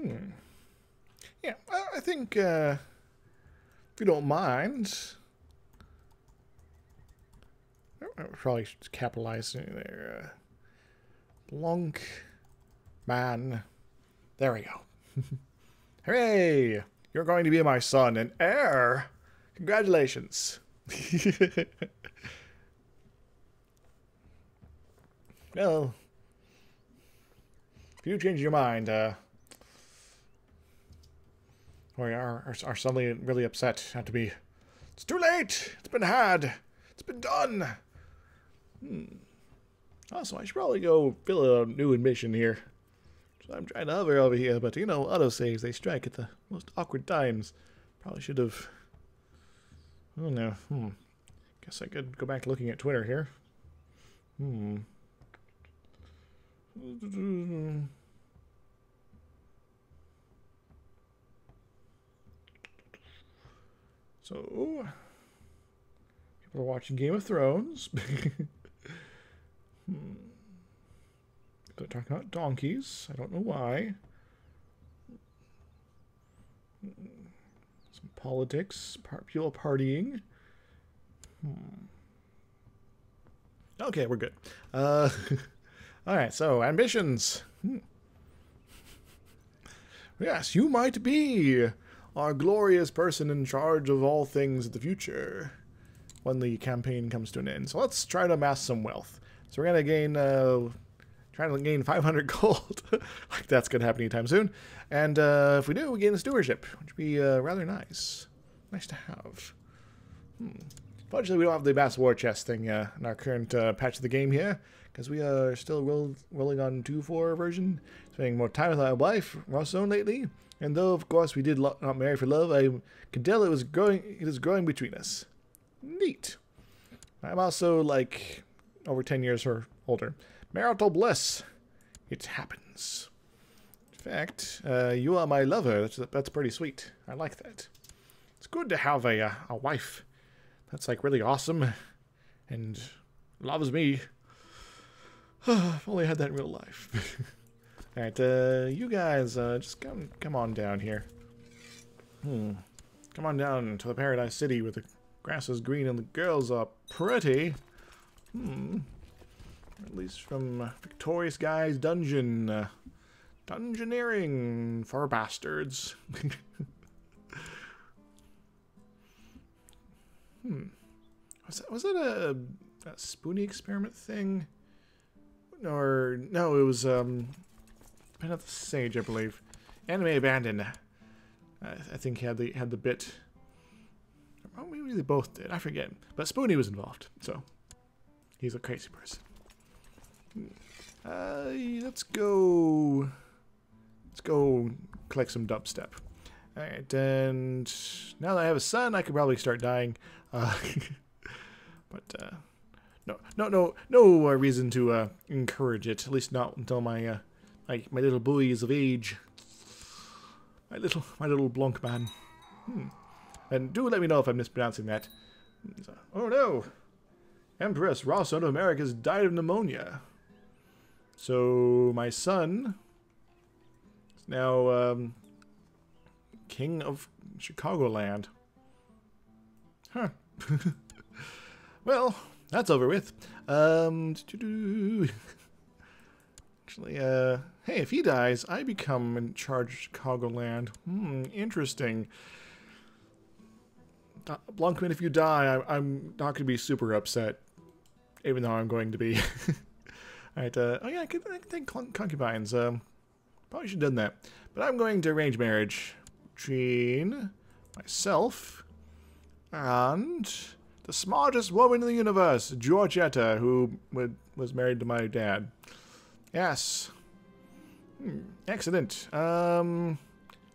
Hmm. Yeah, I think, uh, if you don't mind, I probably should capitalize there. Uh, Blanc Man. There we go. Hooray! You're going to be my son and heir! Congratulations! Well, if you change your mind, uh, or are, are suddenly really upset. Have to be. It's too late. It's been had. It's been done. Hmm. Also, I should probably go fill a new admission here. So I'm trying to hover over here, but you know, autosaves, they strike at the most awkward times. Probably should have. I don't know. Hmm. Guess I could go back looking at Twitter here. Hmm. So, people are watching Game of Thrones. hmm. They're talking about donkeys. I don't know why. Some politics, people partying. Hmm. Okay, we're good. Uh, all right, so ambitions. Hmm. Yes, you might be our glorious person in charge of all things in the future when the campaign comes to an end. So let's try to amass some wealth. So we're going to gain, uh, trying to gain five hundred gold. Like that's going to happen anytime soon. And uh, if we do, we gain a stewardship, which would be uh, rather nice. Nice to have. Hmm. Fortunately, we don't have the mass war chest thing uh, in our current uh, patch of the game here, because we are still roll rolling on two point four version, spending more time with our wife, Rossone, lately. And though, of course, we did not marry for love, I could tell it was growing. It is growing between us. Neat. I'm also like over ten years or older. Marital bliss. It happens. In fact, uh, you are my lover. That's that's pretty sweet. I like that. It's good to have a a wife. That's like really awesome. and loves me. If only I had that in real life. All right, uh, you guys, uh, just come, come on down here. Hmm. Come on down to the Paradise City where the grass is green and the girls are pretty. Hmm. At least from uh, Victorious Guy's Dungeon. Uh, dungeoneering for bastards. Hmm. Was that, was that a, a Spoonie experiment thing? Or, no, it was, um, Pen of the Sage, I believe. Anime Abandoned. I, I think he had the, had the bit. Or maybe they both did, I forget. But Spoonie was involved, so. He's a crazy person. Uh, let's go. Let's go collect some dubstep. Alright, and now that I have a son, I could probably start dying. Uh, but, uh, no, no, no, no uh, reason to uh, encourage it. At least not until my, uh, my, my little boy is of age. My little, my little Blanc man. Hmm. And do let me know if I'm mispronouncing that. Oh no, Empress Rossot of America has died of pneumonia. So my son is now um, king of Chicagoland. Huh. Well. That's over with. Um, actually, uh, hey, if he dies, I become in charge of Chicagoland. Hmm, interesting. Uh, Blancman, if you die, I, I'm not going to be super upset, even though I'm going to be. All right. Uh, oh yeah, I could, I could take concubines. Um, probably should have done that. But I'm going to arrange marriage between myself and the smartest woman in the universe, Georgetta, who would, was married to my dad. Yes. Hmm, excellent. Um,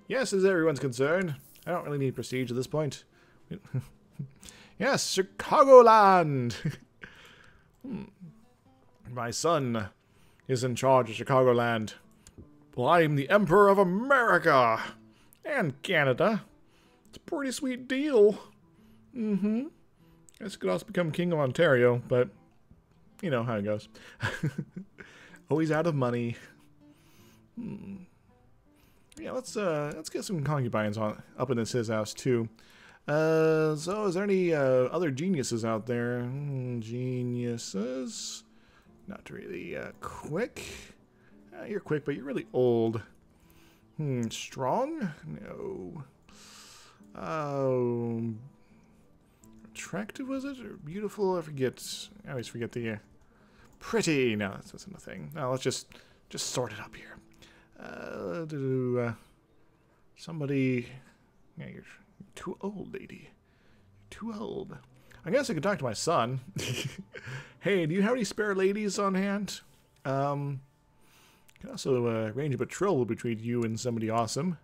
yes, as everyone's concerned. I don't really need prestige at this point. Yes, Chicagoland! Hmm. My son is in charge of Chicagoland. Well, I'm the Emperor of America! And Canada. It's a pretty sweet deal. Mm-hmm. This could also become King of Ontario, but you know how it goes. Always out of money. Hmm. Yeah, let's uh, let's get some concubines on up in this his house too. Uh, so is there any uh, other geniuses out there? Mm, geniuses? Not really uh, quick. Uh, you're quick, but you're really old. Hmm, strong? No. Um. Attractive, was it? Or beautiful? I forget. I always forget the uh, pretty. No, that's, that's not a thing. No, let's just just sort it up here. Uh, do, uh, somebody. Yeah, you're too old, lady. You're too old. I guess I could talk to my son. Hey, do you have any spare ladies on hand? Um, can also uh, arrange a patrol between you and somebody awesome.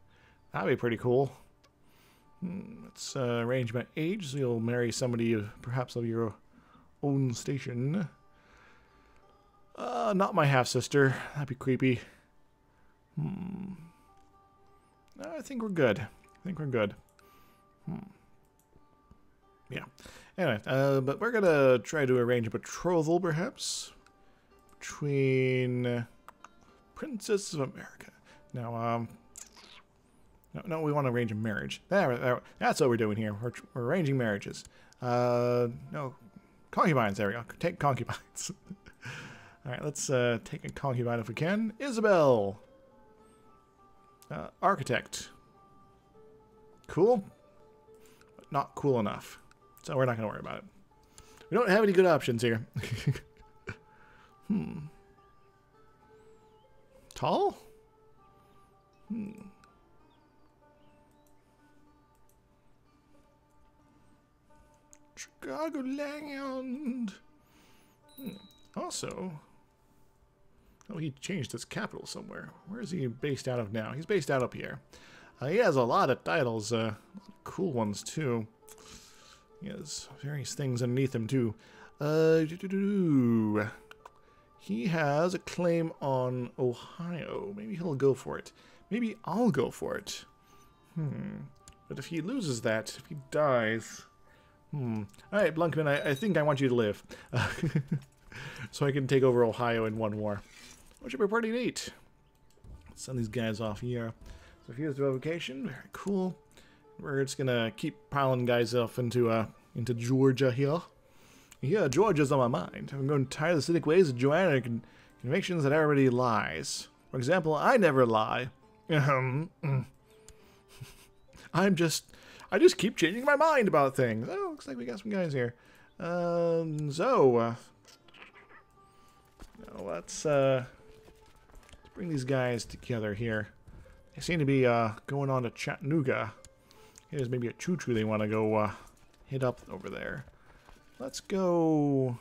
That'd be pretty cool. Let's uh, arrange my age, so you'll marry somebody uh, perhaps of your own station. Uh, not my half-sister. That'd be creepy. Hmm. I think we're good. I think we're good. Hmm. Yeah. Anyway, uh, but we're gonna try to arrange a betrothal, perhaps, between Princess of America. Now, um... No, no, we want to arrange a marriage. There, there, that's what we're doing here. We're, we're arranging marriages. Uh, no, concubines. There we go. Take concubines. All right, let's uh, take a concubine if we can. Isabel, uh, architect. Cool, but not cool enough. So we're not going to worry about it. We don't have any good options here. Hmm. Tall? Hmm. Chicagoland. Hmm. Also, oh, he changed his capital somewhere. Where is he based out of now? He's based out up here. Uh, he has a lot of titles, uh, cool ones too. He has various things underneath him too. Uh, doo -doo -doo. He has a claim on Ohio. Maybe he'll go for it. Maybe I'll go for it. Hmm. But if he loses that, if he dies. Hmm. All right, Blunkman, I, I think I want you to live. Uh, so I can take over Ohio in one war. What should be pretty neat. Let's send these guys off here. So here's the revocation. Very cool. We're just going to keep piling guys off into, uh, into Georgia here. Yeah, Georgia's on my mind. I'm going to tire the acidic ways of Joanna con convictions that everybody lies. For example, I never lie. I'm just... I just keep changing my mind about things. Oh, looks like we got some guys here. Um, so, uh, let's, uh, let's bring these guys together here. They seem to be, uh, going on to Chattanooga. Here's maybe a choo-choo they want to go, uh, hit up over there. Let's go,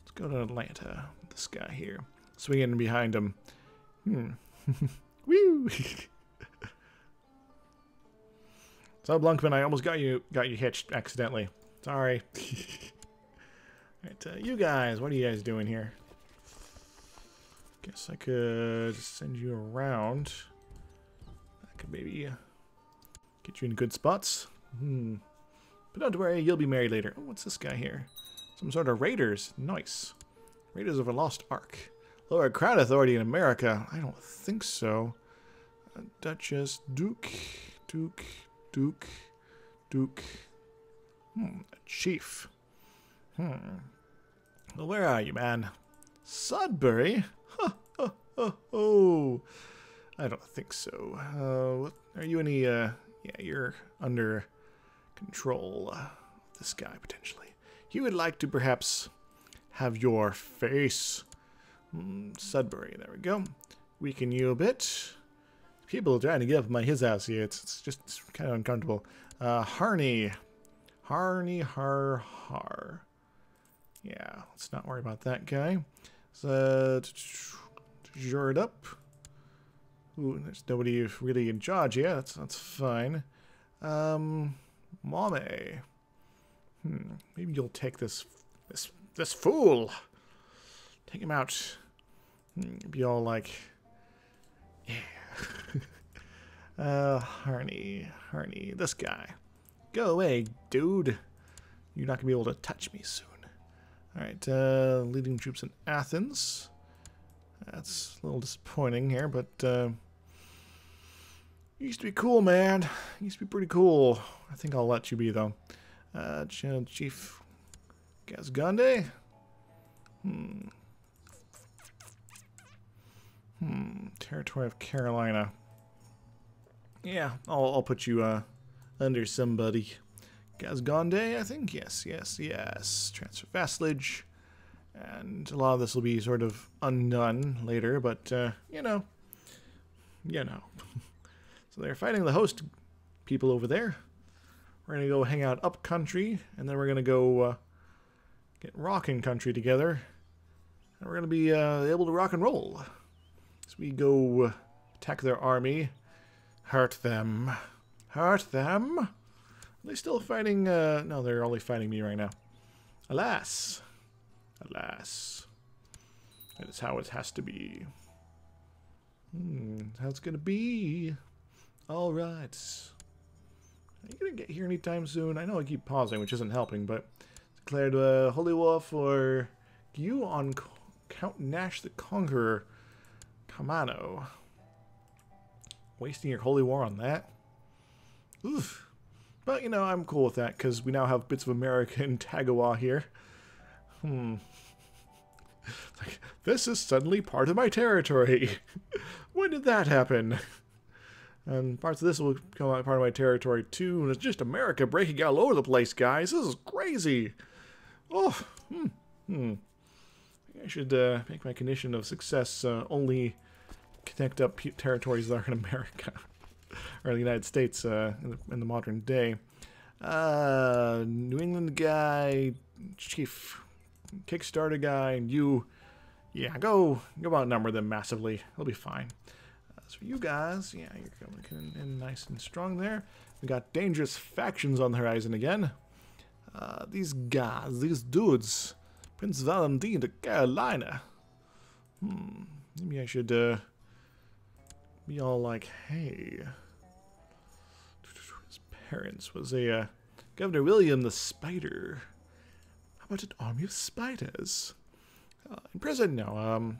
let's go to Atlanta. This guy here. Swinging behind him. Hmm. Woo! So Blunkman, I almost got you got you hitched accidentally. Sorry. Alright, uh, you guys, what are you guys doing here? Guess I could send you around. I could maybe get you in good spots. Hmm. But don't worry, you'll be married later. Oh, what's this guy here? Some sort of raiders. Nice. Raiders of a lost ark. Lower crown authority in America. I don't think so. Uh, Duchess Duke Duke. Duke, Duke, hmm, a chief. Hmm. Well, where are you, man? Sudbury? Huh, oh, oh, oh. I don't think so. Uh, what, are you any, uh, yeah, you're under control of uh, this guy, potentially. You would like to perhaps have your face. Mm, Sudbury, there we go. Weaken you a bit. People are trying to get up my his house here. It's, it's just it's kind of uncomfortable. Uh, Harney. Harney, har, har. Yeah, let's not worry about that guy. So, sure it up. Ooh, there's nobody really in charge here. That's, that's fine. Um, Maumee. Hmm, maybe you'll take this, this, this fool. Take him out. Hmm, be all like... Yeah. uh, Harney, Harney, this guy. Go away, dude. You're not going to be able to touch me soon. Alright, uh, leading troops in Athens. That's a little disappointing here, but, uh, you used to be cool, man. You used to be pretty cool. I think I'll let you be, though. Uh, Chief Gasgonde? Hmm. Hmm, territory of Carolina. Yeah, I'll, I'll put you uh, under somebody. Gasgonde, I think? Yes, yes, yes. Transfer vassalage. And a lot of this will be sort of undone later, but, uh, you know. You know. So they're fighting the host people over there. We're going to go hang out up country, and then we're going to go uh, get rockin' country together. And we're going to be uh, able to rock and roll. So we go attack their army, hurt them, hurt them. Are they still fighting? Uh, no, they're only fighting me right now. Alas, alas, that is how it has to be. Hmm, how it's gonna be? All right. Are you gonna get here anytime soon? I know I keep pausing, which isn't helping, but declared uh, holy war for you on Count Nash the Conqueror. Kamano. Wasting your holy war on that? Oof. But, you know, I'm cool with that, because we now have bits of America in Tagawa here. Hmm. It's like, this is suddenly part of my territory. When did that happen? And parts of this will become part of my territory, too. And it's just America breaking out all over the place, guys. This is crazy. Oh. Hmm. Hmm. I should uh, make my condition of success uh, only connect up territories that are in America, or the United States uh, in, the, in the modern day. Uh, New England guy, chief, Kickstarter guy, and you, yeah, go go outnumber them massively. It'll be fine. Uh, so you guys, yeah, you're coming in nice and strong there. We got dangerous factions on the horizon again. Uh, these guys, these dudes. Prince Valentine to Carolina. Hmm. Maybe I should uh, be all like, hey. His parents was a uh, Governor William the Spider. How about an army of spiders? Uh, in prison? No. Um,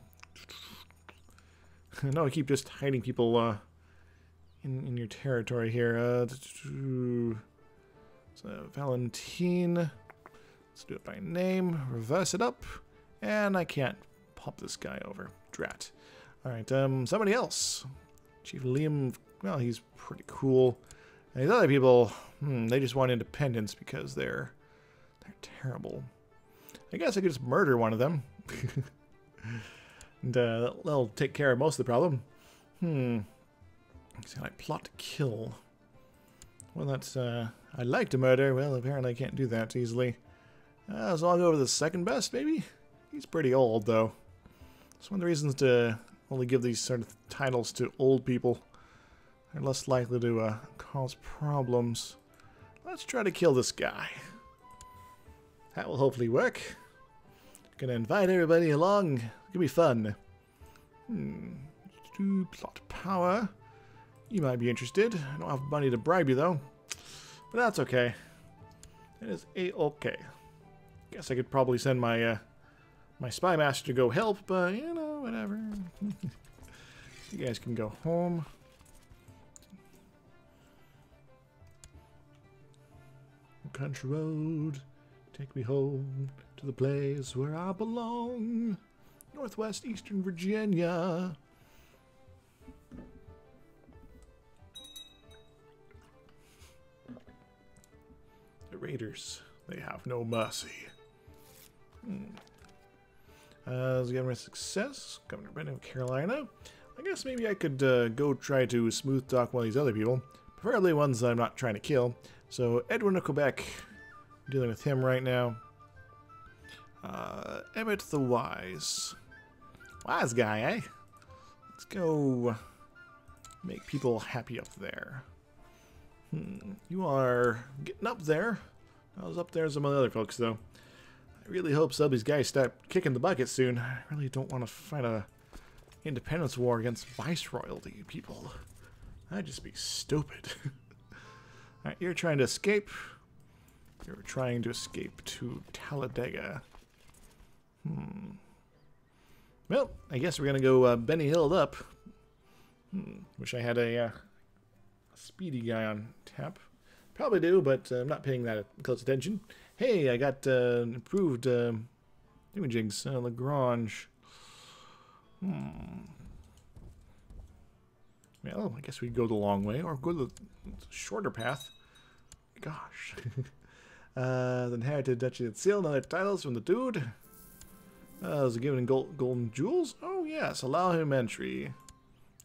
no, I keep just hiding people uh, in, in your territory here. Uh, so Valentine. Let's do it by name. Reverse it up. And I can't pop this guy over. Drat. Alright, um, somebody else. Chief Liam. Well, he's pretty cool. And these other people, hmm, they just want independence because they're they're terrible. I guess I could just murder one of them. And uh, they'll take care of most of the problem. Hmm. So I plot to kill. Well, that's, uh, I'd like to murder. Well, apparently I can't do that easily. Uh, so I'll go over the second best, maybe? He's pretty old, though. It's one of the reasons to only give these sort of titles to old people. They're less likely to uh, cause problems. Let's try to kill this guy. That will hopefully work. Gonna invite everybody along. It's gonna be fun. Hmm. Do plot power. You might be interested. I don't have money to bribe you though, but that's okay. That is a-okay. Guess I could probably send my uh, my spy master to go help, but you know, whatever. You guys can go home. Country road, take me home to the place where I belong. Northwest Eastern Virginia. The raiders, they have no mercy. Hmm. Uh, so Governor Success, Governor Benedict of Carolina. I guess maybe I could uh, go try to smooth talk one of these other people. Preferably ones that I'm not trying to kill. So, Edwin of Quebec, dealing with him right now. Uh, Emmett the Wise. Wise guy, eh? Let's go make people happy up there. Hmm, you are getting up there. I was up there with some other folks, though. I really hope some of these guys start kicking the bucket soon. I really don't want to fight a independence war against viceroyalty people. That'd just be stupid. Alright, you're trying to escape. You're trying to escape to Talladega. Hmm. Well, I guess we're gonna go uh, Benny Hilled up. Hmm. Wish I had a, uh, a speedy guy on tap. Probably do, but uh, I'm not paying that close attention. Hey, I got uh, improved uh, imagigs. Uh, Lagrange. Hmm. Well, I guess we'd go the long way, or go the shorter path. Gosh. uh, the Inherited Duchy that Seal and other titles from the dude. Uh, is it given gold, golden jewels? Oh, yes. Allow him entry.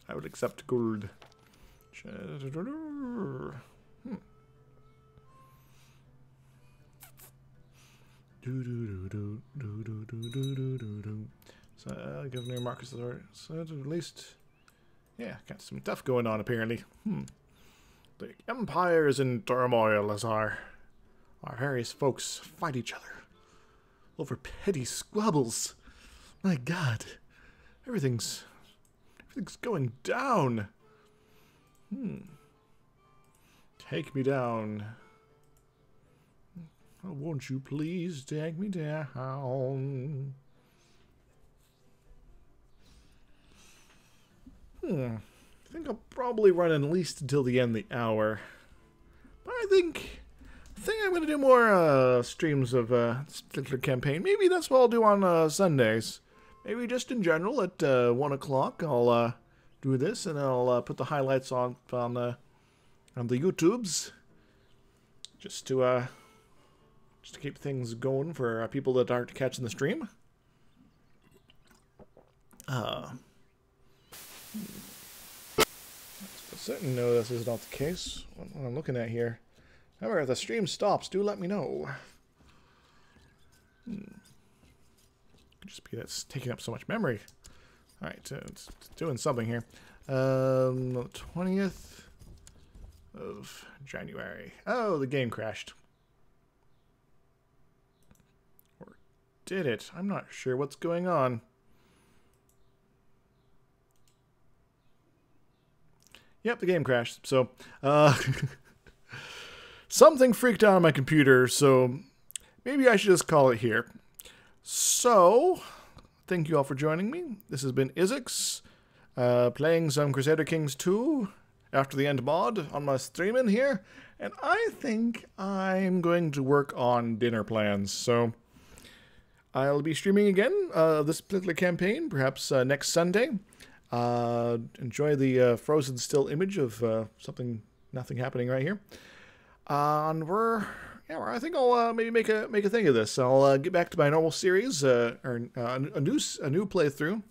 I would accept gold. Hmm. So, uh, Governor Marcus the so at least... Yeah, got some stuff going on, apparently. Hmm. The Empire is in turmoil as our, our various folks fight each other over petty squabbles. My God. Everything's... Everything's going down. Hmm. Take me down. Oh, won't you please take me down? Hmm. I think I'll probably run at least until the end of the hour. But I think I think I'm going to do more uh, streams of uh, this particular campaign. Maybe that's what I'll do on uh, Sundays. Maybe just in general at uh, one o'clock I'll uh, do this and I'll uh, put the highlights on on, uh, on the YouTubes. Just to, uh, just to keep things going for uh, people that aren't catching the stream. Uh... Hmm. I certainly know this is not the case. What, what I'm looking at here. However, if the stream stops, do let me know. Hmm. Could just be that's taking up so much memory. All right, uh, it's, it's doing something here. Um, the twentieth of January. Oh, the game crashed. Or did it? I'm not sure what's going on. Yep, the game crashed. So, uh, something freaked out on my computer, so maybe I should just call it here. So, thank you all for joining me. This has been Isix, uh, playing some Crusader Kings two after the end mod on my streaming here. And I think I'm going to work on dinner plans, so I'll be streaming again uh, this particular campaign, perhaps uh, next Sunday. Uh, enjoy the uh, frozen still image of uh, something, nothing happening right here. Uh, and we're, yeah, I think I'll uh, maybe make a make a thing of this. I'll uh, get back to my normal series, uh, or uh, a new a new playthrough,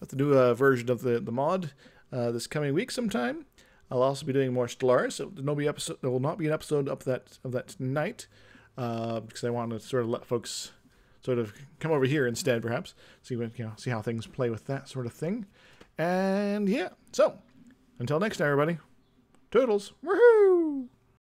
with the new uh, version of the the mod uh, this coming week sometime. I'll also be doing more Stellaris. So there'll be episode. There will not be an episode of that of that tonight, uh, because I want to sort of let folks sort of come over here instead, perhaps see when, you know, see how things play with that sort of thing. And yeah, so until next time, everybody. Toodles. Woohoo!